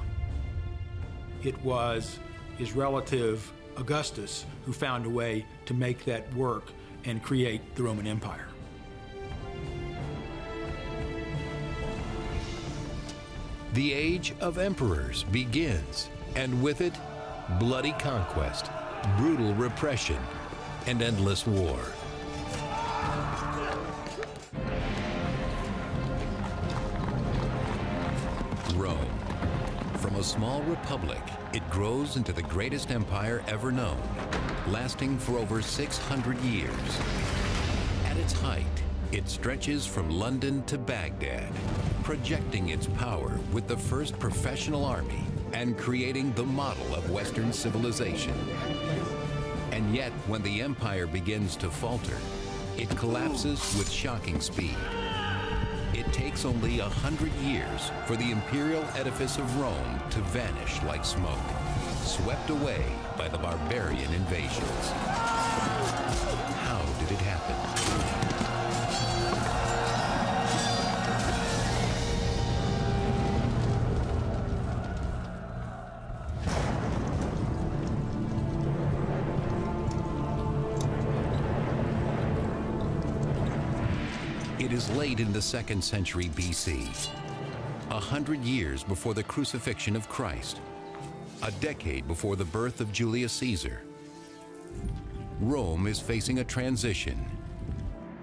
It was his relative Augustus who found a way to make that work and create the Roman Empire. The age of emperors begins, and with it, bloody conquest, brutal repression, and endless war. Rome. From a small republic, it grows into the greatest empire ever known, lasting for over 600 years. At its height, It stretches from London to Baghdad, projecting its power with the first professional army and creating the model of Western civilization. And yet, when the empire begins to falter, it collapses with shocking speed. It takes only 100 years for the imperial edifice of Rome to vanish like smoke, swept away by the barbarian invasions. How did it happen? It is late in the 2nd century BC, 100 years before the crucifixion of Christ, a decade before the birth of Julius Caesar. Rome is facing a transition,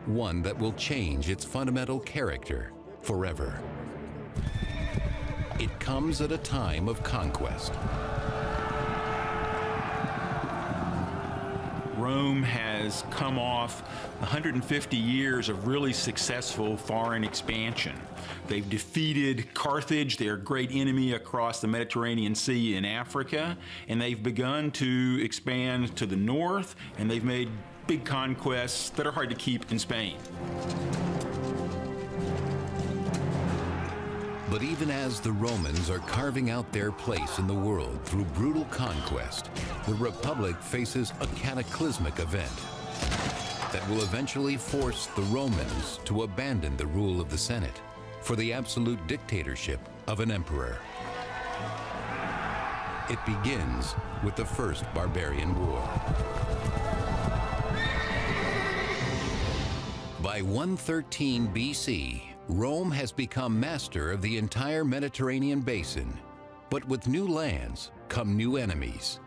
one that will change its fundamental character forever. It comes at a time of conquest. Rome has come off 150 years of really successful foreign expansion. They've defeated Carthage, their great enemy across the Mediterranean Sea in Africa, and they've begun to expand to the north, and they've made big conquests that are hard to keep in Spain. But even as the Romans are carving out their place in the world through brutal conquest, the Republic faces a cataclysmic event that will eventually force the Romans to abandon the rule of the Senate for the absolute dictatorship of an emperor. It begins with the First Barbarian War. By 113 BC, Rome has become master of the entire Mediterranean basin, but with new lands come new enemies.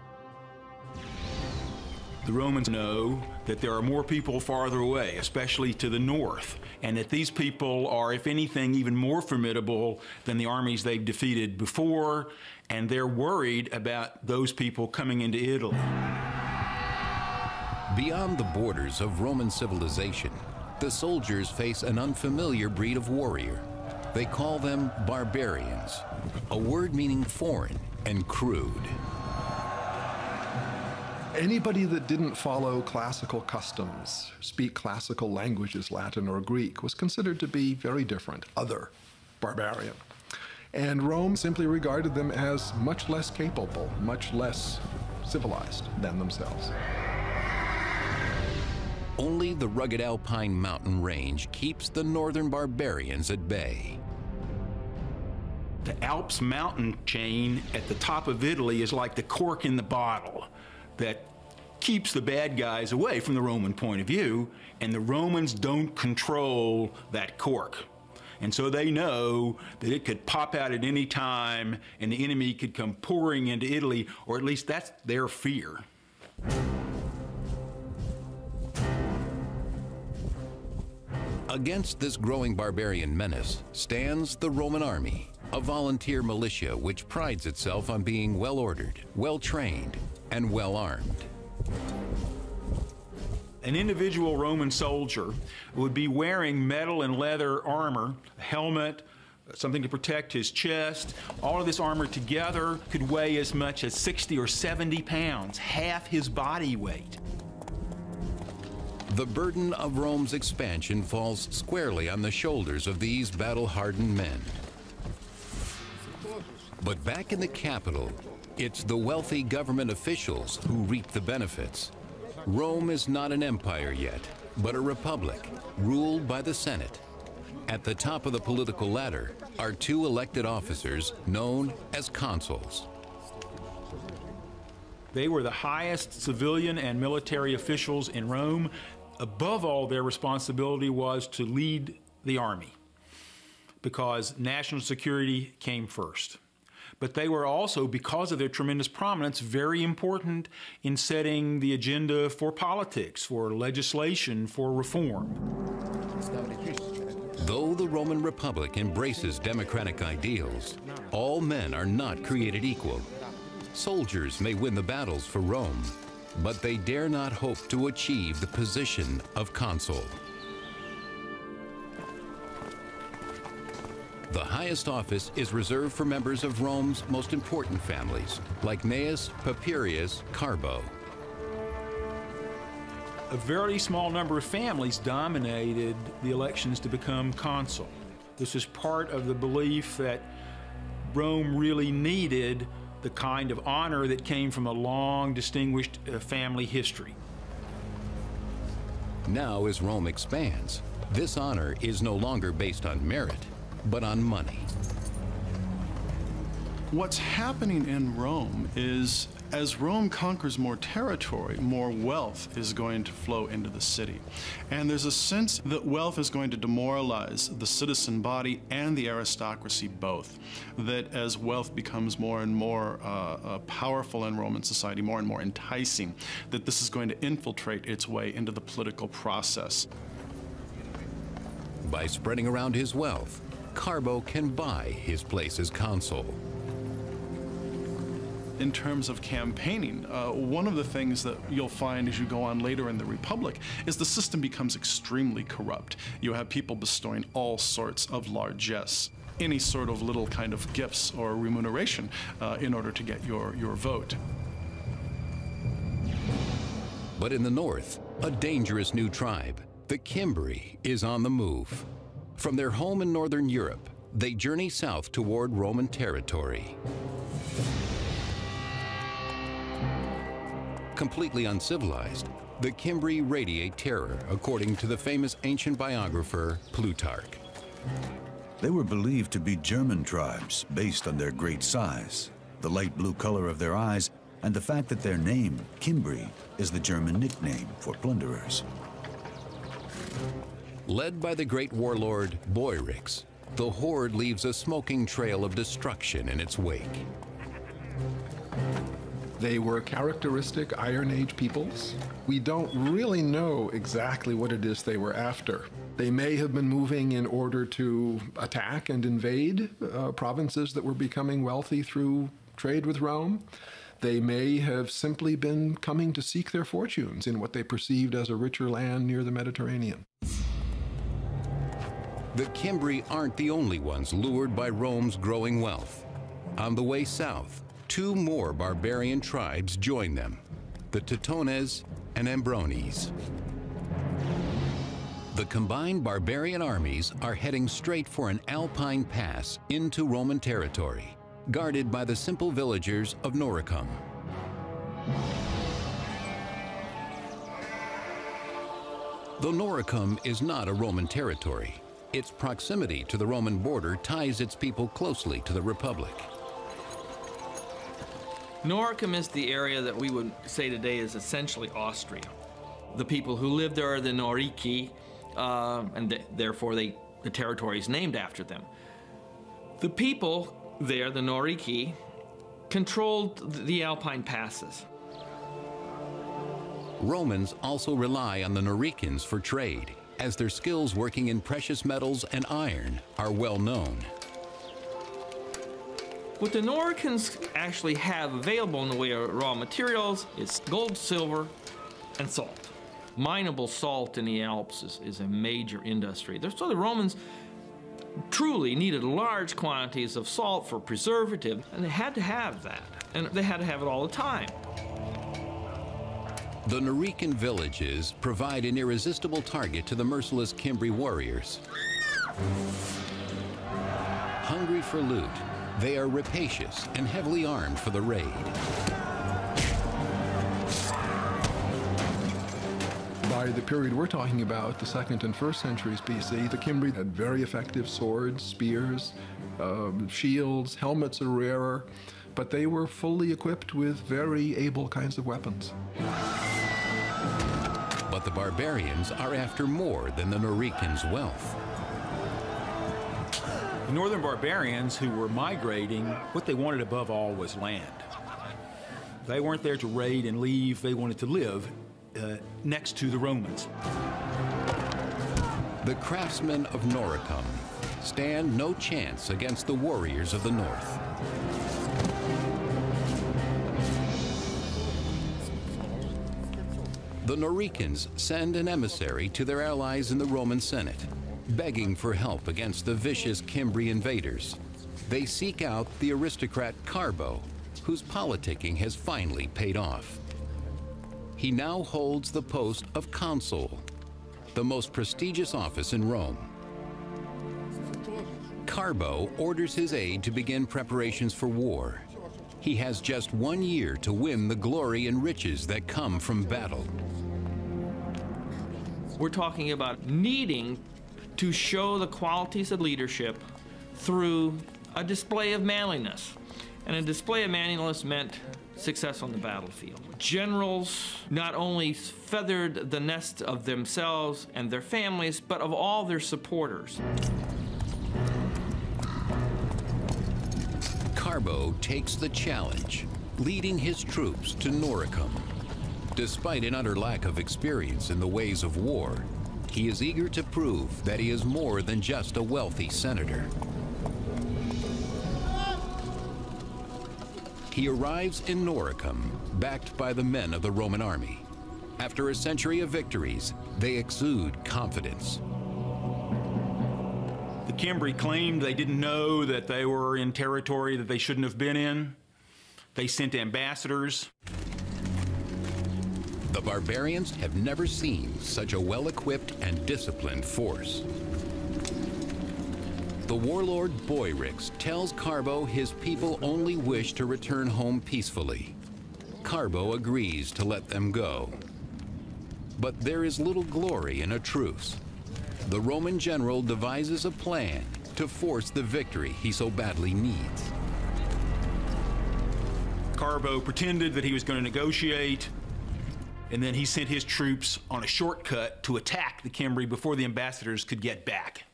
The Romans know that there are more people farther away, especially to the north, and that these people are, if anything, even more formidable than the armies they've defeated before, and they're worried about those people coming into Italy. Beyond the borders of Roman civilization, the soldiers face an unfamiliar breed of warrior. They call them barbarians, a word meaning foreign and crude. Anybody that didn't follow classical customs, speak classical languages, Latin or Greek, was considered to be very different, other, barbarian. And Rome simply regarded them as much less capable, much less civilized than themselves. Only the rugged Alpine mountain range keeps the northern barbarians at bay. The Alps mountain chain at the top of Italy is like the cork in the bottle that keeps the bad guys away from the Roman point of view, and the Romans don't control that cork. And so they know that it could pop out at any time and the enemy could come pouring into Italy, or at least that's their fear. Against this growing barbarian menace stands the Roman army, a volunteer militia which prides itself on being well-ordered, well-trained, and well-armed. An individual Roman soldier would be wearing metal and leather armor, a helmet, something to protect his chest. All of this armor together could weigh as much as 60 or 70 pounds, half his body weight. The burden of Rome's expansion falls squarely on the shoulders of these battle-hardened men. But back in the capital, it's the wealthy government officials who reap the benefits. Rome is not an empire yet, but a republic ruled by the Senate. At the top of the political ladder are two elected officers known as consuls. They were the highest civilian and military officials in Rome. Above all, their responsibility was to lead the army because national security came first. But they were also, because of their tremendous prominence, very important in setting the agenda for politics, for legislation, for reform. Though the Roman Republic embraces democratic ideals, all men are not created equal. Soldiers may win the battles for Rome, but they dare not hope to achieve the position of consul. The highest office is reserved for members of Rome's most important families, like Gnaeus Papirius Carbo. A very small number of families dominated the elections to become consul. This is part of the belief that Rome really needed the kind of honor that came from a long, distinguished family history. Now, as Rome expands, this honor is no longer based on merit, but on money. What's happening in Rome is, as Rome conquers more territory, more wealth is going to flow into the city. And there's a sense that wealth is going to demoralize the citizen body and the aristocracy both. That as wealth becomes more and more powerful in Roman society, more and more enticing, that this is going to infiltrate its way into the political process. By spreading around his wealth, Carbo can buy his place as consul. In terms of campaigning, one of the things that you'll find as you go on later in the Republic is the system becomes extremely corrupt. You have people bestowing all sorts of largesse, any sort of little kind of gifts or remuneration in order to get your vote. But in the north, a dangerous new tribe, the Cimbri, is on the move. From their home in northern Europe, they journey south toward Roman territory. Completely uncivilized, the Cimbri radiate terror, according to the famous ancient biographer Plutarch. They were believed to be German tribes based on their great size, the light blue color of their eyes, and the fact that their name, Cimbri, is the German nickname for plunderers. Led by the great warlord Boerix, the horde leaves a smoking trail of destruction in its wake. They were characteristic Iron Age peoples. We don't really know exactly what it is they were after. They may have been moving in order to attack and invade provinces that were becoming wealthy through trade with Rome. They may have simply been coming to seek their fortunes in what they perceived as a richer land near the Mediterranean. The Cimbri aren't the only ones lured by Rome's growing wealth. On the way south, two more barbarian tribes join them, the Teutones and Ambrones. The combined barbarian armies are heading straight for an alpine pass into Roman territory, guarded by the simple villagers of Noricum. Though Noricum is not a Roman territory, its proximity to the Roman border ties its people closely to the Republic. Noricum is the area that we would say today is essentially Austria. The people who live there are the Norici, and therefore the territory is named after them. The people there, the Norici, controlled the Alpine passes. Romans also rely on the Noricans for trade, as their skills working in precious metals and iron are well known. What the Noricans actually have available in the way of raw materials is gold, silver, and salt. Mineable salt in the Alps is a major industry. So the Romans truly needed large quantities of salt for preservative, and they had to have that, and they had to have it all the time. The Norican villages provide an irresistible target to the merciless Cimbri warriors. Hungry for loot, they are rapacious and heavily armed for the raid. By the period we're talking about, the 2nd and 1st centuries BC, the Cimbri had very effective swords, spears, shields, helmets are rarer, but they were fully equipped with very able kinds of weapons. But the barbarians are after more than the Noricans' wealth. The northern barbarians who were migrating, what they wanted above all was land. They weren't there to raid and leave. They wanted to live next to the Romans. The craftsmen of Noricum stand no chance against the warriors of the north. The Noricans send an emissary to their allies in the Roman Senate, begging for help against the vicious Cimbri invaders. They seek out the aristocrat Carbo, whose politicking has finally paid off. He now holds the post of consul, the most prestigious office in Rome. Carbo orders his aide to begin preparations for war. He has just 1 year to win the glory and riches that come from battle. We're talking about needing to show the qualities of leadership through a display of manliness. And a display of manliness meant success on the battlefield. Generals not only feathered the nest of themselves and their families, but of all their supporters. Carbo takes the challenge, leading his troops to Noricum. Despite an utter lack of experience in the ways of war, he is eager to prove that he is more than just a wealthy senator. He arrives in Noricum, backed by the men of the Roman army. After a century of victories, they exude confidence. The Cimbri claimed they didn't know that they were in territory that they shouldn't have been in. They sent ambassadors. The barbarians have never seen such a well-equipped and disciplined force. The warlord Boyrix tells Carbo his people only wish to return home peacefully. Carbo agrees to let them go. But there is little glory in a truce. The Roman general devises a plan to force the victory he so badly needs. Carbo pretended that he was going to negotiate, and then he sent his troops on a shortcut to attack the Cimbri before the ambassadors could get back,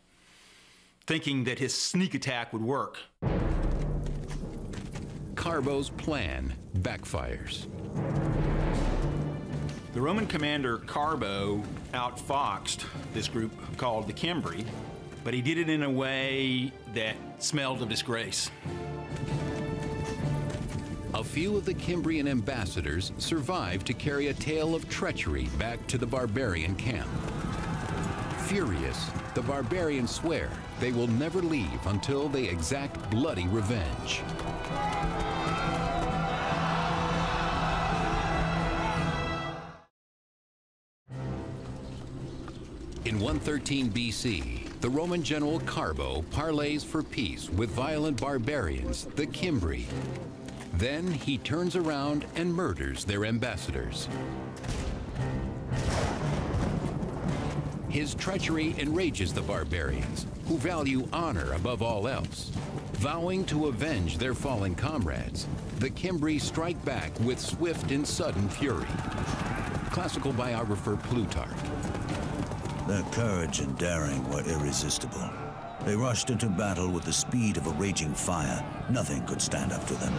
thinking that his sneak attack would work. Carbo's plan backfires. The Roman commander Carbo outfoxed this group called the Cimbri, but he did it in a way that smelled of disgrace. A few of the Cimbrian ambassadors survived to carry a tale of treachery back to the barbarian camp. Furious, the barbarians swear they will never leave until they exact bloody revenge. In 113 BC, the Roman general Carbo parleys for peace with violent barbarians, the Cimbri. Then he turns around and murders their ambassadors. His treachery enrages the barbarians, who value honor above all else. Vowing to avenge their fallen comrades, the Cimbri strike back with swift and sudden fury. Classical biographer Plutarch. Their courage and daring were irresistible. They rushed into battle with the speed of a raging fire. Nothing could stand up to them.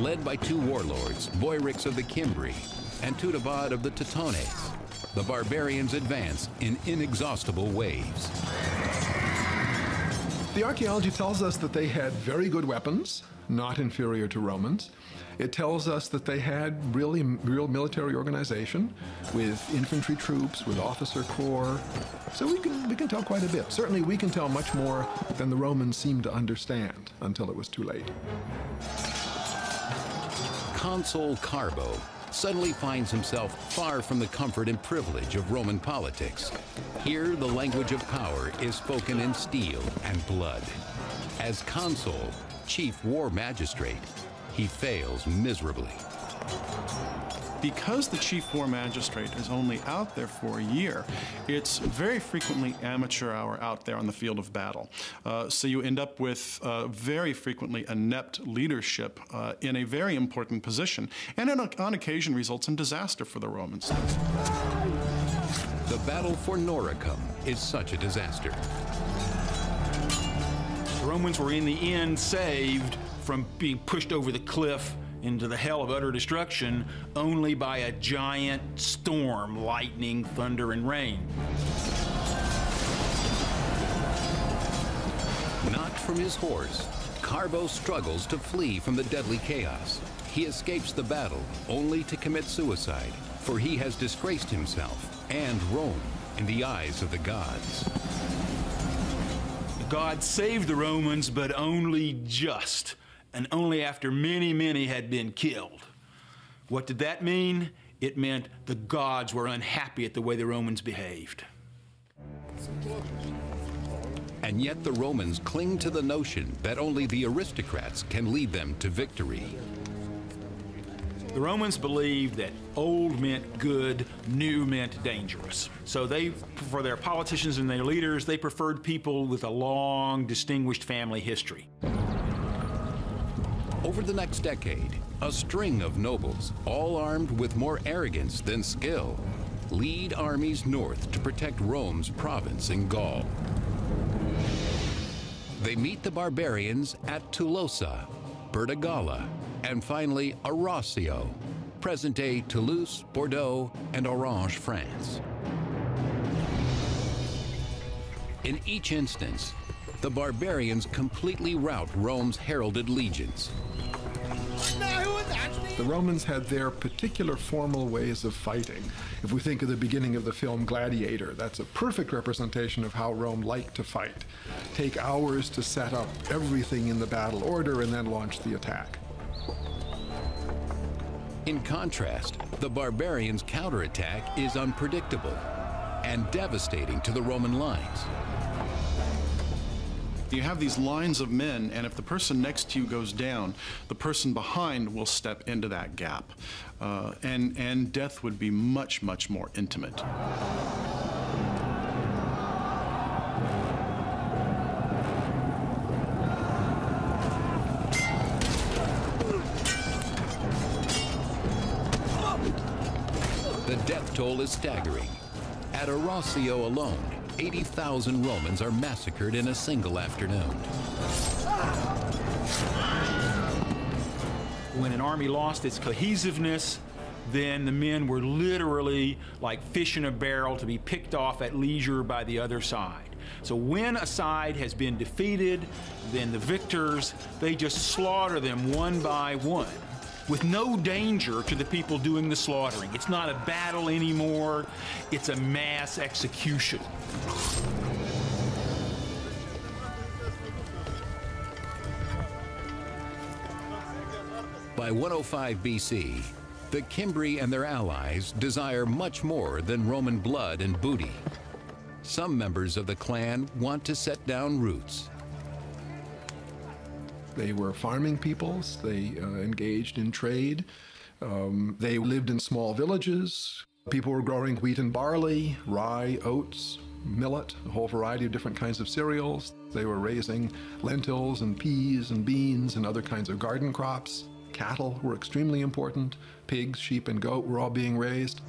Led by two warlords, Boyrix of the Cimbri and Teutobod of the Teutones, the barbarians advance in inexhaustible waves. The archaeology tells us that they had very good weapons, not inferior to Romans. It tells us that they had real military organization with infantry troops, with officer corps. So we can tell quite a bit. Certainly we can tell much more than the Romans seemed to understand until it was too late. Consul Carbo suddenly finds himself far from the comfort and privilege of Roman politics. Here, the language of power is spoken in steel and blood. As consul, chief war magistrate, he fails miserably. Because the chief war magistrate is only out there for a year, it's very frequently amateur hour out there on the field of battle. So you end up with very frequently inept leadership in a very important position, and on occasion results in disaster for the Romans. The battle for Noricum is such a disaster. The Romans were in the end saved from being pushed over the cliff into the hell of utter destruction only by a giant storm, lightning, thunder, and rain. Knocked from his horse, Carbo struggles to flee from the deadly chaos. He escapes the battle only to commit suicide, for he has disgraced himself and Rome in the eyes of the gods. The gods saved the Romans, but only just, and only after many, many had been killed. What did that mean? It meant the gods were unhappy at the way the Romans behaved. And yet the Romans cling to the notion that only the aristocrats can lead them to victory. The Romans believed that old meant good, new meant dangerous. So they, for their politicians and their leaders, they preferred people with a long, distinguished family history. Over the next decade, a string of nobles, all armed with more arrogance than skill, lead armies north to protect Rome's province in Gaul. They meet the barbarians at Tolosa, Bertigala, and finally Arrosio, present-day Toulouse, Bordeaux, and Orange, France. In each instance, the barbarians completely rout Rome's heralded legions. The Romans had their particular formal ways of fighting. If we think of the beginning of the film Gladiator, that's a perfect representation of how Rome liked to fight. Take hours to set up everything in the battle order and then launch the attack. In contrast, the barbarians' counterattack is unpredictable and devastating to the Roman lines. You have these lines of men, and if the person next to you goes down, the person behind will step into that gap. And death would be much, much more intimate. The death toll is staggering. At Arrosio alone, 80,000 Romans are massacred in a single afternoon. When an army lost its cohesiveness, then the men were literally like fish in a barrel to be picked off at leisure by the other side. So when a side has been defeated, then the victors, they just slaughter them one by one, with no danger to the people doing the slaughtering. It's not a battle anymore, it's a mass execution. By 105 BC, the Cimbri and their allies desire much more than Roman blood and booty. Some members of the clan want to set down roots. They were farming peoples, they engaged in trade, they lived in small villages. People were growing wheat and barley, rye, oats, millet, a whole variety of different kinds of cereals. They were raising lentils and peas and beans and other kinds of garden crops. Cattle were extremely important. Pigs, sheep, and goat were all being raised.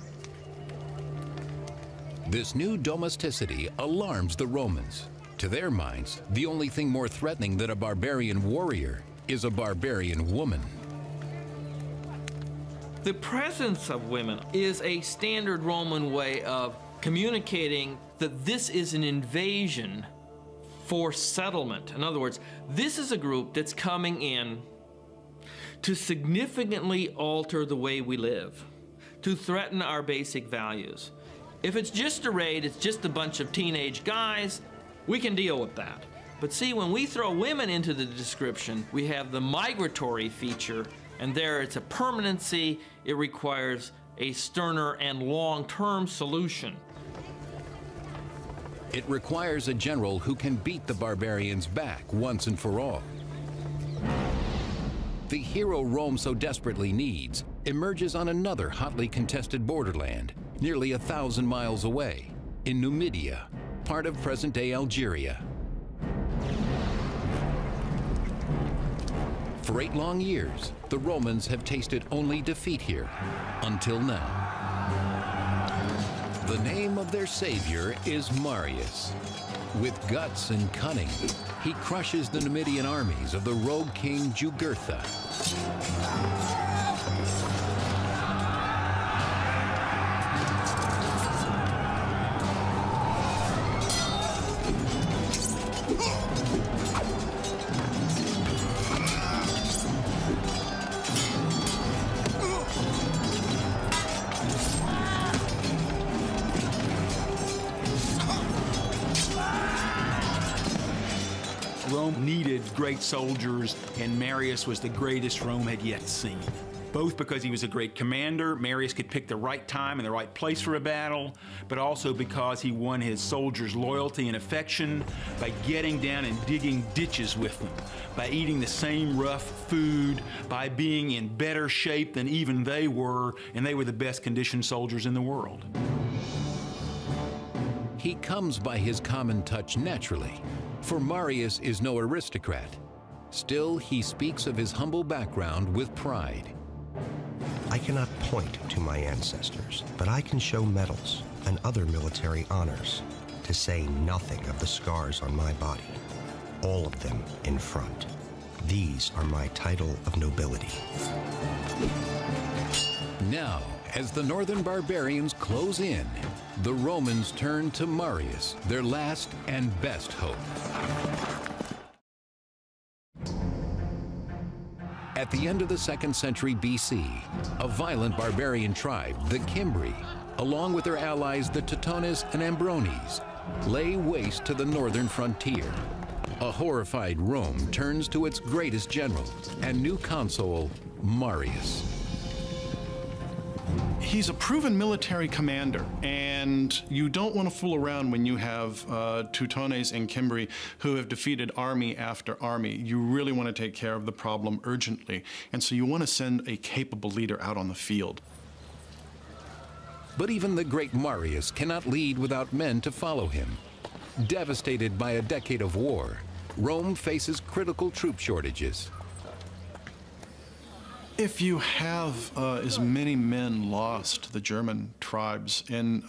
This new domesticity alarms the Romans. To their minds, the only thing more threatening than a barbarian warrior is a barbarian woman. The presence of women is a standard Roman way of communicating that this is an invasion for settlement. In other words, this is a group that's coming in to significantly alter the way we live, to threaten our basic values. If it's just a raid, it's just a bunch of teenage guys, we can deal with that. But see, when we throw women into the description, we have the migratory feature, and there it's a permanency. It requires a sterner and long-term solution. It requires a general who can beat the barbarians back once and for all. The hero Rome so desperately needs emerges on another hotly contested borderland, nearly 1,000 miles away, in Numidia, part of present-day Algeria. For 8 long years, the Romans have tasted only defeat here, until now. The name of their savior is Marius. With guts and cunning, he crushes the Numidian armies of the rogue king Jugurtha. great soldiers, and Marius was the greatest Rome had yet seen. Both because he was a great commander, Marius could pick the right time and the right place for a battle, but also because he won his soldiers' loyalty and affection by getting down and digging ditches with them, by eating the same rough food, by being in better shape than even they were, and they were the best conditioned soldiers in the world. He comes by his common touch naturally, for Marius is no aristocrat. Still, he speaks of his humble background with pride. I cannot point to my ancestors, but I can show medals and other military honors, to say nothing of the scars on my body, all of them in front. These are my title of nobility. Now, as the northern barbarians close in, the Romans turn to Marius, their last and best hope. At the end of the 2nd century BC, a violent barbarian tribe, the Cimbri, along with their allies the Teutones and Ambrones, lay waste to the northern frontier. A horrified Rome turns to its greatest general and new consul, Marius. He's a proven military commander, and you don't want to fool around when you have Teutones and Cimbri who have defeated army after army. You really want to take care of the problem urgently, and so you want to send a capable leader out on the field. But even the great Marius cannot lead without men to follow him. Devastated by a decade of war, Rome faces critical troop shortages. If you have as many men lost to the German tribes in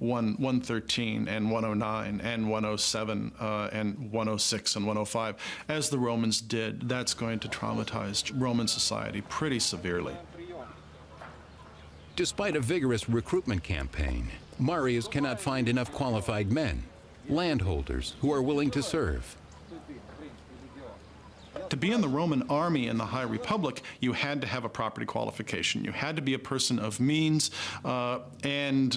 113 and 109 and 107 and 106 and 105, as the Romans did, that's going to traumatize Roman society pretty severely. Despite a vigorous recruitment campaign, Marius cannot find enough qualified men, landholders who are willing to serve. To be in the Roman army in the High Republic, you had to have a property qualification. You had to be a person of means, and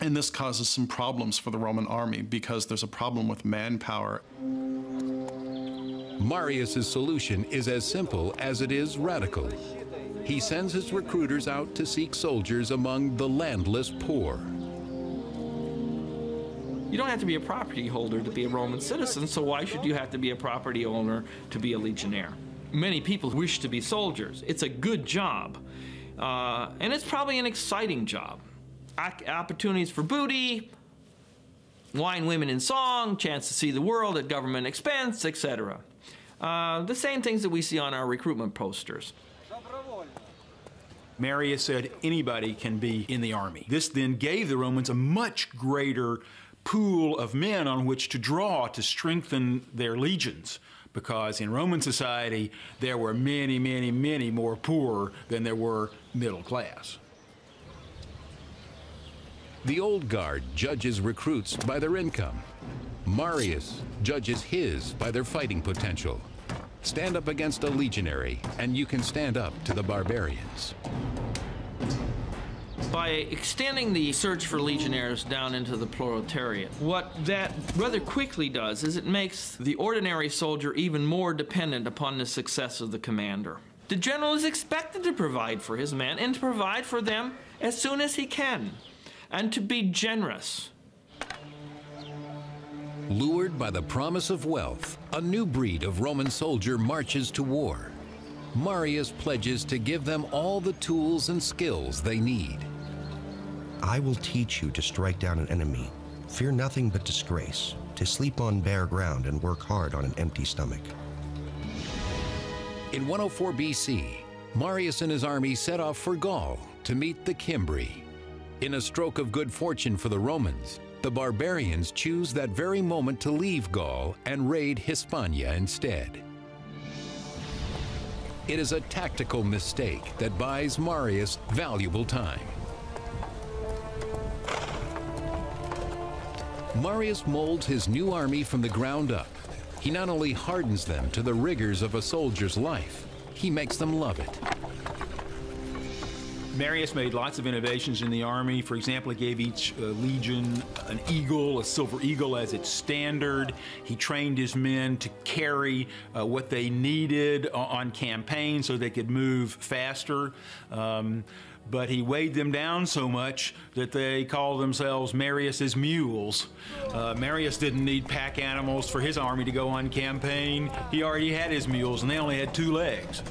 this causes some problems for the Roman army because there's a problem with manpower. Marius's solution is as simple as it is radical. He sends his recruiters out to seek soldiers among the landless poor. You don't have to be a property holder to be a Roman citizen, so why should you have to be a property owner to be a legionnaire? Many people wish to be soldiers. It's a good job, and it's probably an exciting job. Opportunities for booty, wine, women, and song, chance to see the world at government expense, etc. The same things that we see on our recruitment posters. Marius said anybody can be in the army. This then gave the Romans a much greater pool of men on which to draw to strengthen their legions, because in Roman society there were many, many, many more poor than there were middle class. The old guard judges recruits by their income. Marius judges his by their fighting potential. Stand up against a legionary, and you can stand up to the barbarians. By extending the search for legionnaires down into the proletariat, what that rather quickly does is it makes the ordinary soldier even more dependent upon the success of the commander. The general is expected to provide for his men and to provide for them as soon as he can, and to be generous. Lured by the promise of wealth, a new breed of Roman soldier marches to war. Marius pledges to give them all the tools and skills they need. I will teach you to strike down an enemy, fear nothing but disgrace, to sleep on bare ground and work hard on an empty stomach. In 104 BC, Marius and his army set off for Gaul to meet the Cimbri. In a stroke of good fortune for the Romans, the barbarians choose that very moment to leave Gaul and raid Hispania instead. It is a tactical mistake that buys Marius valuable time. Marius molds his new army from the ground up. He not only hardens them to the rigors of a soldier's life, he makes them love it. Marius made lots of innovations in the army. For example, he gave each legion an eagle, a silver eagle, as its standard. He trained his men to carry what they needed on campaign so they could move faster. But he weighed them down so much that they called themselves Marius's mules. Marius didn't need pack animals for his army to go on campaign. He already had his mules, and they only had 2 legs.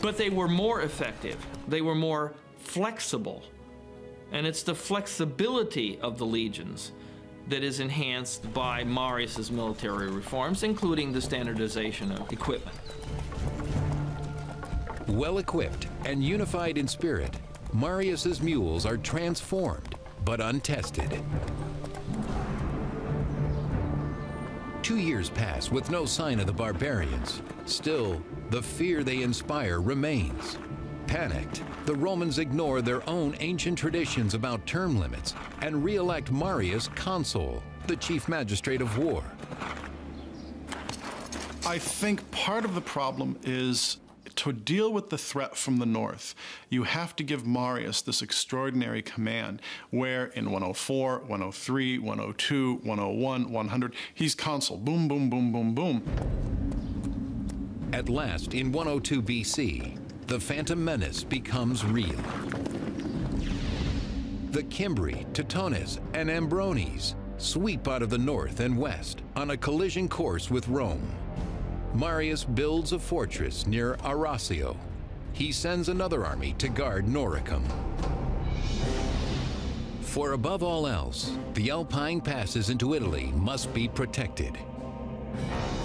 But they were more effective. They were more flexible. And it's the flexibility of the legions that is enhanced by Marius's military reforms, including the standardization of equipment. Well-equipped and unified in spirit, Marius's mules are transformed, but untested. 2 years pass with no sign of the barbarians. Still, the fear they inspire remains. Panicked, the Romans ignore their own ancient traditions about term limits and re-elect Marius consul, the chief magistrate of war. I think part of the problem is to deal with the threat from the north, you have to give Marius this extraordinary command where in 104, 103, 102, 101, 100, he's consul. Boom, boom, boom, boom, boom. At last, in 102 BC, the phantom menace becomes real. The Cimbri, Teutones, and Ambrones sweep out of the north and west on a collision course with Rome. Marius builds a fortress near Arrasio. He sends another army to guard Noricum. For above all else, the Alpine passes into Italy must be protected.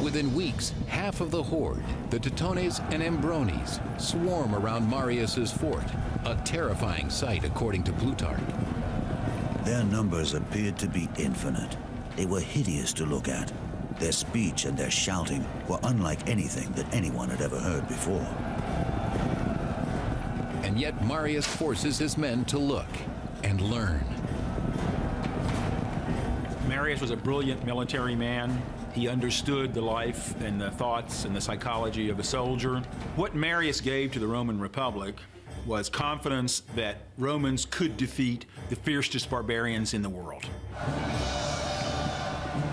Within weeks, half of the horde, the Teutones and Ambrones, swarm around Marius's fort, a terrifying sight according to Plutarch. Their numbers appeared to be infinite. They were hideous to look at. Their speech and their shouting were unlike anything that anyone had ever heard before. And yet Marius forces his men to look and learn. Marius was a brilliant military man. He understood the life and the thoughts and the psychology of a soldier. What Marius gave to the Roman Republic was confidence that Romans could defeat the fiercest barbarians in the world.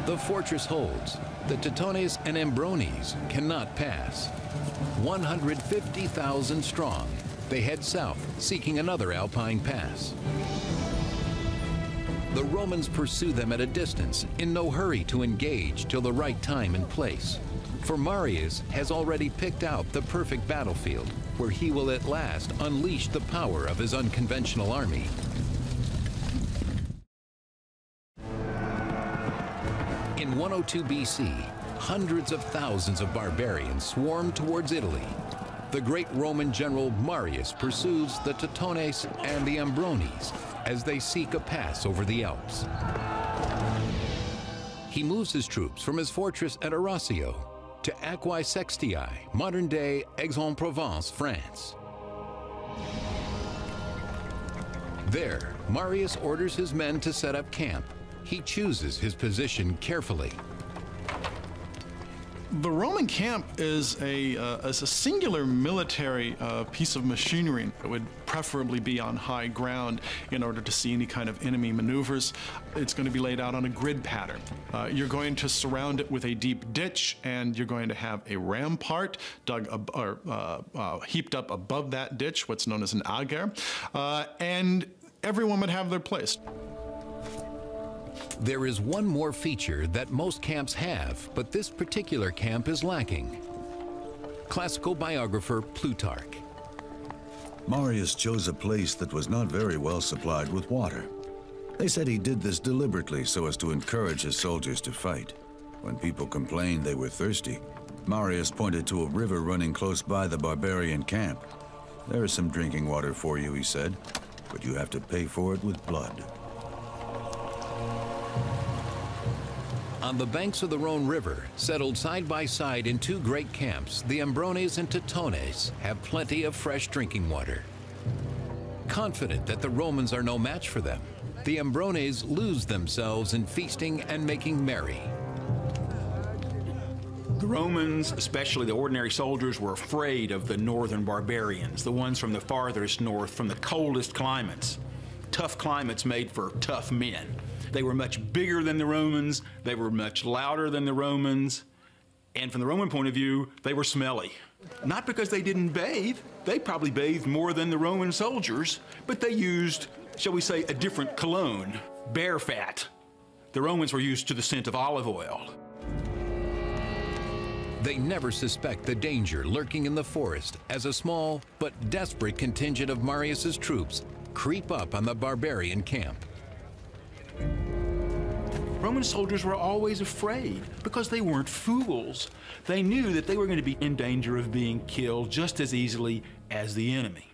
The fortress holds. The Teutones and Ambrones cannot pass. 150,000 strong, they head south, seeking another Alpine pass. The Romans pursue them at a distance, in no hurry to engage till the right time and place. For Marius has already picked out the perfect battlefield, where he will at last unleash the power of his unconventional army. In 102 BC, hundreds of thousands of barbarians swarm towards Italy. The great Roman general Marius pursues the Teutones and the Ambrones as they seek a pass over the Alps. He moves his troops from his fortress at Arrasio to Aquae Sextii, modern-day Aix-en-Provence, France. There, Marius orders his men to set up camp. He chooses his position carefully. The Roman camp is a singular military piece of machinery. It would preferably be on high ground in order to see any kind of enemy maneuvers. It's going to be laid out on a grid pattern. You're going to surround it with a deep ditch, and you're going to have a rampart dug heaped up above that ditch, what's known as an ager, and everyone would have their place. There is one more feature that most camps have, but this particular camp is lacking. Classical biographer Plutarch. Marius chose a place that was not very well supplied with water. They said he did this deliberately so as to encourage his soldiers to fight. When people complained they were thirsty, Marius pointed to a river running close by the barbarian camp. "There is some drinking water for you," he said, "but you have to pay for it with blood." On the banks of the Rhone River, settled side by side in 2 great camps, the Ambrones and Teutones have plenty of fresh drinking water. Confident that the Romans are no match for them, the Ambrones lose themselves in feasting and making merry. The Romans, especially the ordinary soldiers, were afraid of the northern barbarians, the ones from the farthest north, from the coldest climates. Tough climates made for tough men. They were much bigger than the Romans, they were much louder than the Romans, and from the Roman point of view, they were smelly. Not because they didn't bathe, they probably bathed more than the Roman soldiers, but they used, shall we say, a different cologne, bear fat. The Romans were used to the scent of olive oil. They never suspect the danger lurking in the forest as a small but desperate contingent of Marius's troops creep up on the barbarian camp. Roman soldiers were always afraid because they weren't fools. They knew that they were going to be in danger of being killed just as easily as the enemy,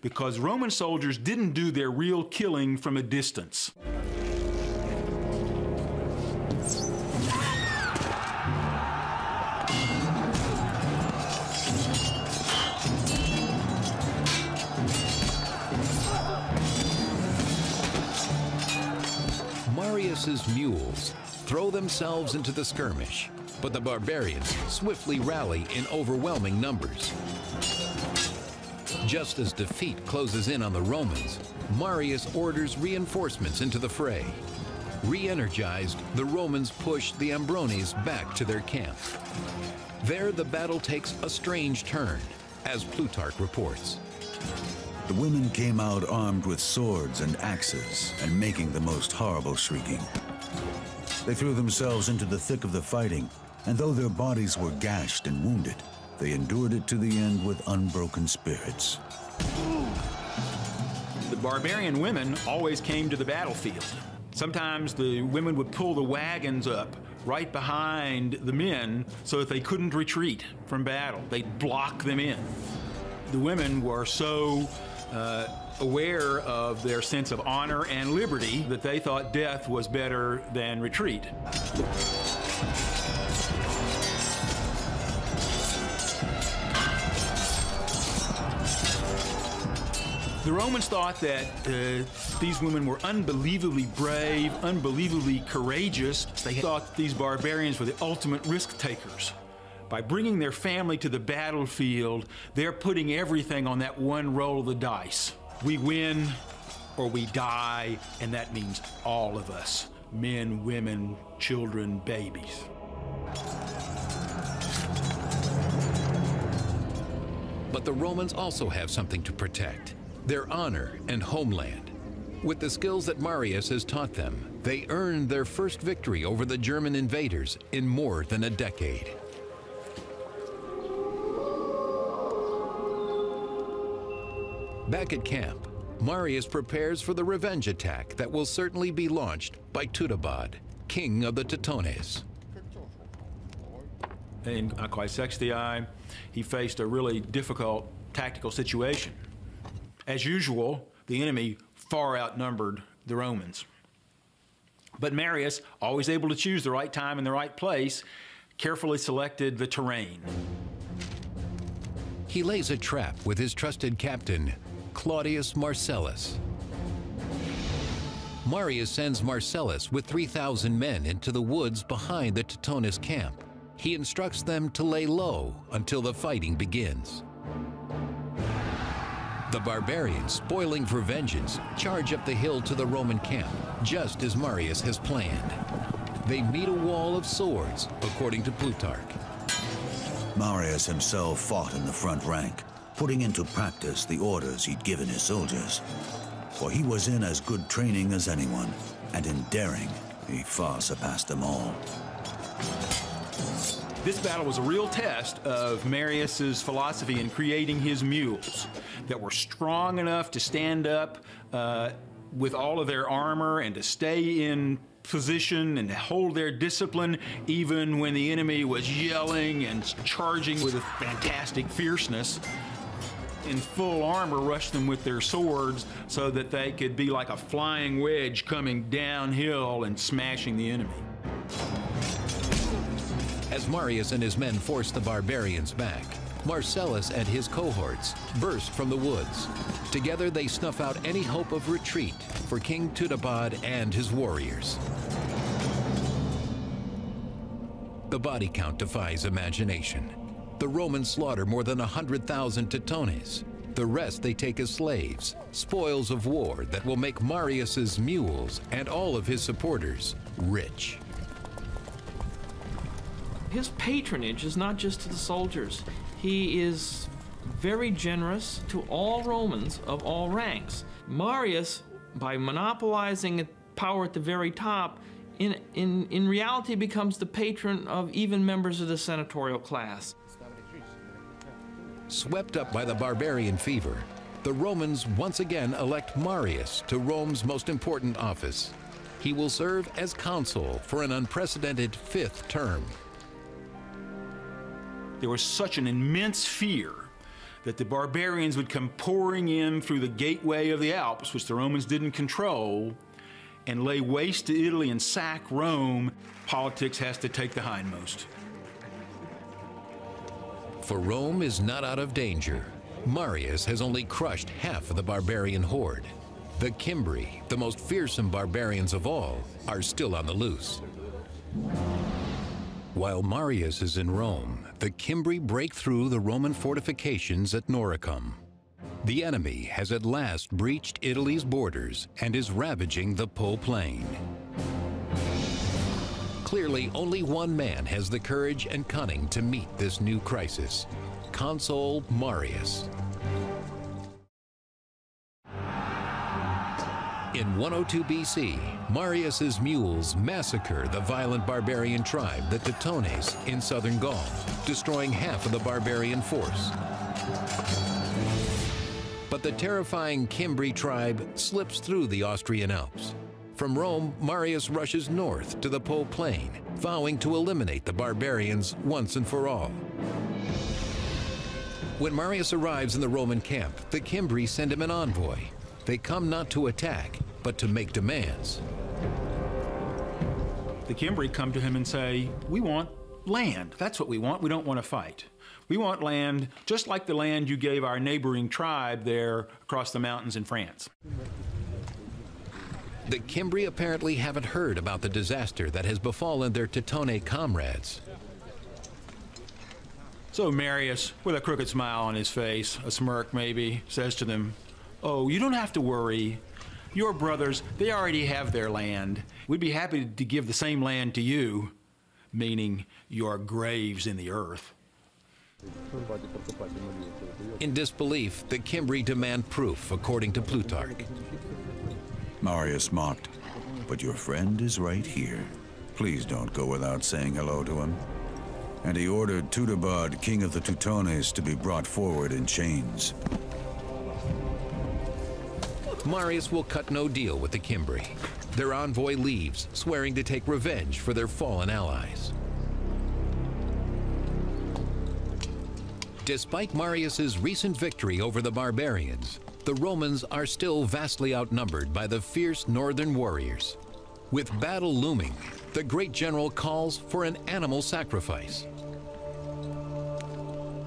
because Roman soldiers didn't do their real killing from a distance. Marius's mules throw themselves into the skirmish, but the barbarians swiftly rally in overwhelming numbers. Just as defeat closes in on the Romans, Marius orders reinforcements into the fray. Re-energized, the Romans push the Ambrones back to their camp. There, the battle takes a strange turn, as Plutarch reports. The women came out armed with swords and axes and making the most horrible shrieking. They threw themselves into the thick of the fighting, and though their bodies were gashed and wounded, they endured it to the end with unbroken spirits. The barbarian women always came to the battlefield. Sometimes the women would pull the wagons up right behind the men so that they couldn't retreat from battle. They'd block them in. The women were so aware of their sense of honor and liberty that they thought death was better than retreat. The Romans thought that these women were unbelievably brave, unbelievably courageous. They thought these barbarians were the ultimate risk takers. By bringing their family to the battlefield, they're putting everything on that one roll of the dice. We win or we die, and that means all of us, men, women, children, babies. But the Romans also have something to protect, their honor and homeland. With the skills that Marius has taught them, they earned their first victory over the German invaders in more than a decade. Back at camp, Marius prepares for the revenge attack that will certainly be launched by Teutobod, king of the Teutones. In Aquae Sextii, he faced a really difficult tactical situation. As usual, the enemy far outnumbered the Romans. But Marius, always able to choose the right time and the right place, carefully selected the terrain. He lays a trap with his trusted captain, Claudius Marcellus. Marius sends Marcellus with 3,000 men into the woods behind the Teutones camp. He instructs them to lay low until the fighting begins. The barbarians, spoiling for vengeance, charge up the hill to the Roman camp, just as Marius has planned. They meet a wall of swords, according to Plutarch. Marius himself fought in the front rank, putting into practice the orders he'd given his soldiers. For he was in as good training as anyone, and in daring, he far surpassed them all. This battle was a real test of Marius's philosophy in creating his mules that were strong enough to stand up with all of their armor and to stay in position and hold their discipline even when the enemy was yelling and charging with a fantastic fierceness. In full armor, rushed them with their swords so that they could be like a flying wedge coming downhill and smashing the enemy. As Marius and his men forced the barbarians back, Marcellus and his cohorts burst from the woods. Together they snuff out any hope of retreat for King Teutobod and his warriors. The body count defies imagination. The Romans slaughter more than 100,000 Teutones. The rest they take as slaves, spoils of war that will make Marius's mules and all of his supporters rich. His patronage is not just to the soldiers. He is very generous to all Romans of all ranks. Marius, by monopolizing power at the very top, in reality becomes the patron of even members of the senatorial class. Swept up by the barbarian fever, the Romans once again elect Marius to Rome's most important office. He will serve as consul for an unprecedented 5th term. There was such an immense fear that the barbarians would come pouring in through the gateway of the Alps, which the Romans didn't control, and lay waste to Italy and sack Rome. Politics has to take the hindmost. For Rome is not out of danger. Marius has only crushed half of the barbarian horde. The Cimbri, the most fearsome barbarians of all, are still on the loose. While Marius is in Rome, the Cimbri break through the Roman fortifications at Noricum. The enemy has at last breached Italy's borders and is ravaging the Po Plain. Clearly, only one man has the courage and cunning to meet this new crisis: Consul Marius. In 102 BC, Marius's mules massacre the violent barbarian tribe, the Teutones, in southern Gaul, destroying half of the barbarian force. But the terrifying Cimbri tribe slips through the Austrian Alps. From Rome, Marius rushes north to the Po Plain, vowing to eliminate the barbarians once and for all. When Marius arrives in the Roman camp, the Cimbri send him an envoy. They come not to attack, but to make demands. The Cimbri come to him and say, "We want land. That's what we want. We don't want to fight. We want land, just like the land you gave our neighboring tribe there across the mountains in France." The Cimbri apparently haven't heard about the disaster that has befallen their Teutone comrades. So Marius, with a crooked smile on his face, a smirk maybe, says to them, "Oh, you don't have to worry. Your brothers, they already have their land. We'd be happy to give the same land to you," meaning your graves in the earth. In disbelief, the Cimbri demand proof, according to Plutarch. Marius mocked, "But your friend is right here. Please don't go without saying hello to him." And he ordered Teutobod, king of the Teutones, to be brought forward in chains. Marius will cut no deal with the Cimbri. Their envoy leaves, swearing to take revenge for their fallen allies. Despite Marius's recent victory over the barbarians, the Romans are still vastly outnumbered by the fierce northern warriors. With battle looming, the great general calls for an animal sacrifice.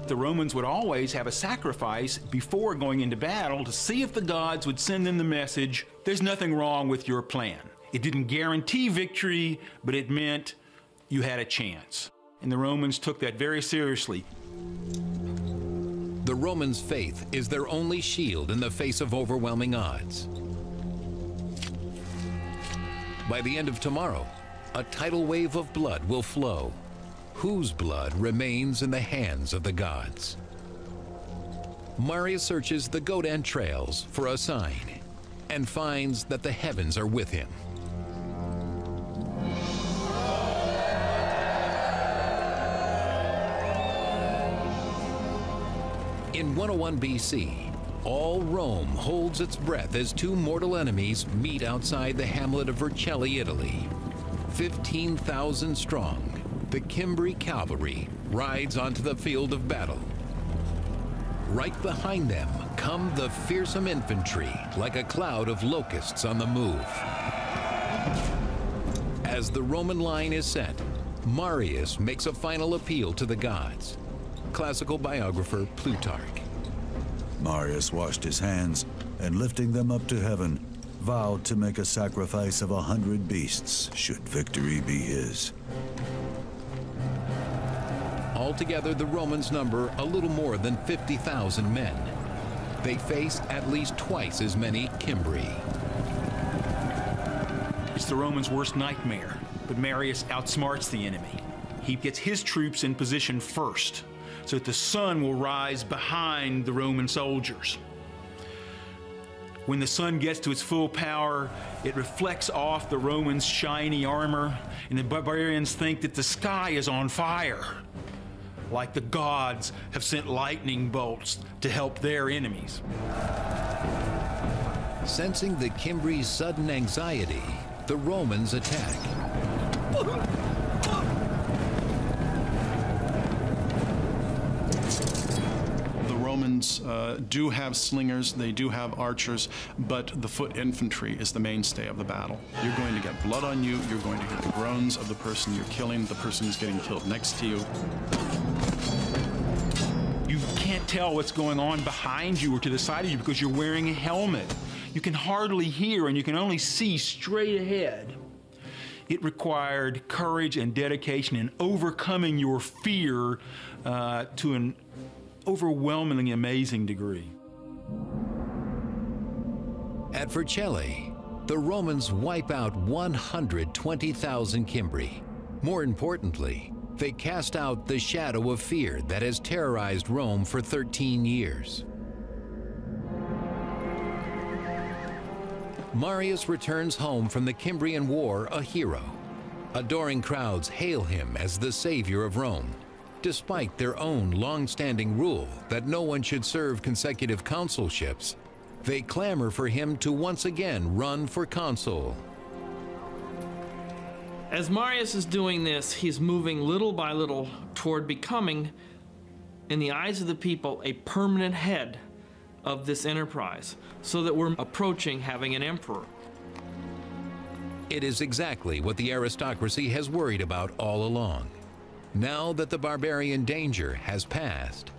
The Romans would always have a sacrifice before going into battle to see if the gods would send them the message, "There's nothing wrong with your plan." It didn't guarantee victory, but it meant you had a chance. And the Romans took that very seriously. The Romans' faith is their only shield in the face of overwhelming odds. By the end of tomorrow, a tidal wave of blood will flow, whose blood remains in the hands of the gods. Marius searches the goat entrails for a sign and finds that the heavens are with him. In 101 BC, all Rome holds its breath as two mortal enemies meet outside the hamlet of Vercelli, Italy. 15,000 strong, the Cimbri cavalry rides onto the field of battle. Right behind them come the fearsome infantry, like a cloud of locusts on the move. As the Roman line is set, Marius makes a final appeal to the gods. Classical biographer Plutarch. Marius washed his hands and, lifting them up to heaven, vowed to make a sacrifice of 100 beasts should victory be his. Altogether, the Romans number a little more than 50,000 men. They face at least twice as many Cimbri. It's the Romans' worst nightmare, but Marius outsmarts the enemy. He gets his troops in position first, so that the sun will rise behind the Roman soldiers. When the sun gets to its full power, it reflects off the Romans' shiny armor, and the barbarians think that the sky is on fire, like the gods have sent lightning bolts to help their enemies. Sensing the Cimbri's sudden anxiety, the Romans attack. Do have slingers, they do have archers, but the foot infantry is the mainstay of the battle. You're going to get blood on you, you're going to get the groans of the person you're killing, the person who's getting killed next to you. You can't tell what's going on behind you or to the side of you because you're wearing a helmet. You can hardly hear and you can only see straight ahead. It required courage and dedication in overcoming your fear to an overwhelmingly amazing degree. At Vercelli, the Romans wipe out 120,000 Cimbri. More importantly, they cast out the shadow of fear that has terrorized Rome for 13 years. Marius returns home from the Cimbrian War a hero. Adoring crowds hail him as the savior of Rome, despite their own long-standing rule that no one should serve consecutive consulships. They clamor for him to once again run for consul. As Marius is doing this, he's moving little by little toward becoming, in the eyes of the people, a permanent head of this enterprise, so that we're approaching having an emperor. It is exactly what the aristocracy has worried about all along. Now that the barbarian danger has passed,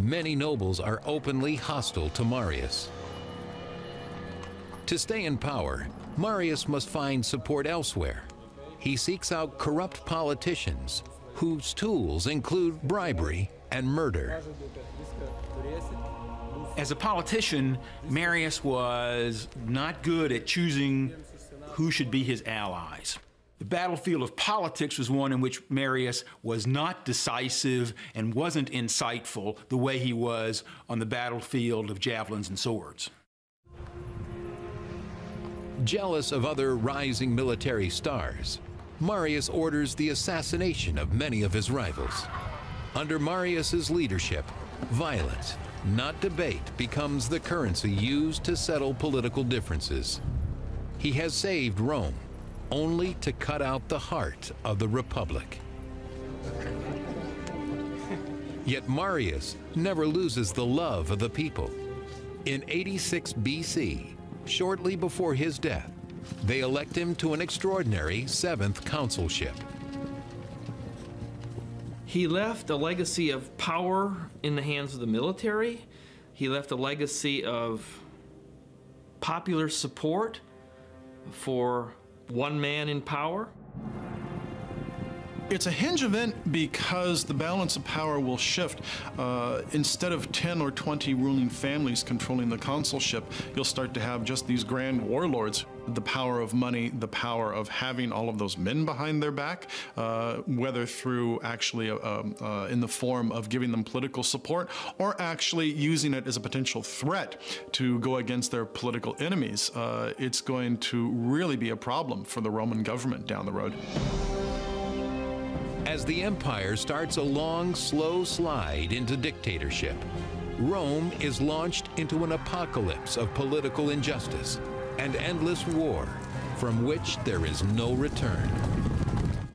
many nobles are openly hostile to Marius. To stay in power, Marius must find support elsewhere. He seeks out corrupt politicians whose tools include bribery and murder. As a politician, Marius was not good at choosing who should be his allies. The battlefield of politics was one in which Marius was not decisive and wasn't insightful the way he was on the battlefield of javelins and swords. Jealous of other rising military stars, Marius orders the assassination of many of his rivals. Under Marius's leadership, violence, not debate, becomes the currency used to settle political differences. He has saved Rome, only to cut out the heart of the Republic. Yet Marius never loses the love of the people. In 86 BC, shortly before his death, they elect him to an extraordinary 7th consulship. He left a legacy of power in the hands of the military. He left a legacy of popular support for one man in power? It's a hinge event because the balance of power will shift. Instead of 10 or 20 ruling families controlling the consulship, you'll start to have just these grand warlords. The power of money, the power of having all of those men behind their back, whether through actually in the form of giving them political support or actually using it as a potential threat to go against their political enemies. It's going to really be a problem for the Roman government down the road. As the empire starts a long, slow slide into dictatorship, Rome is launched into an apocalypse of political injustice and endless war from which there is no return.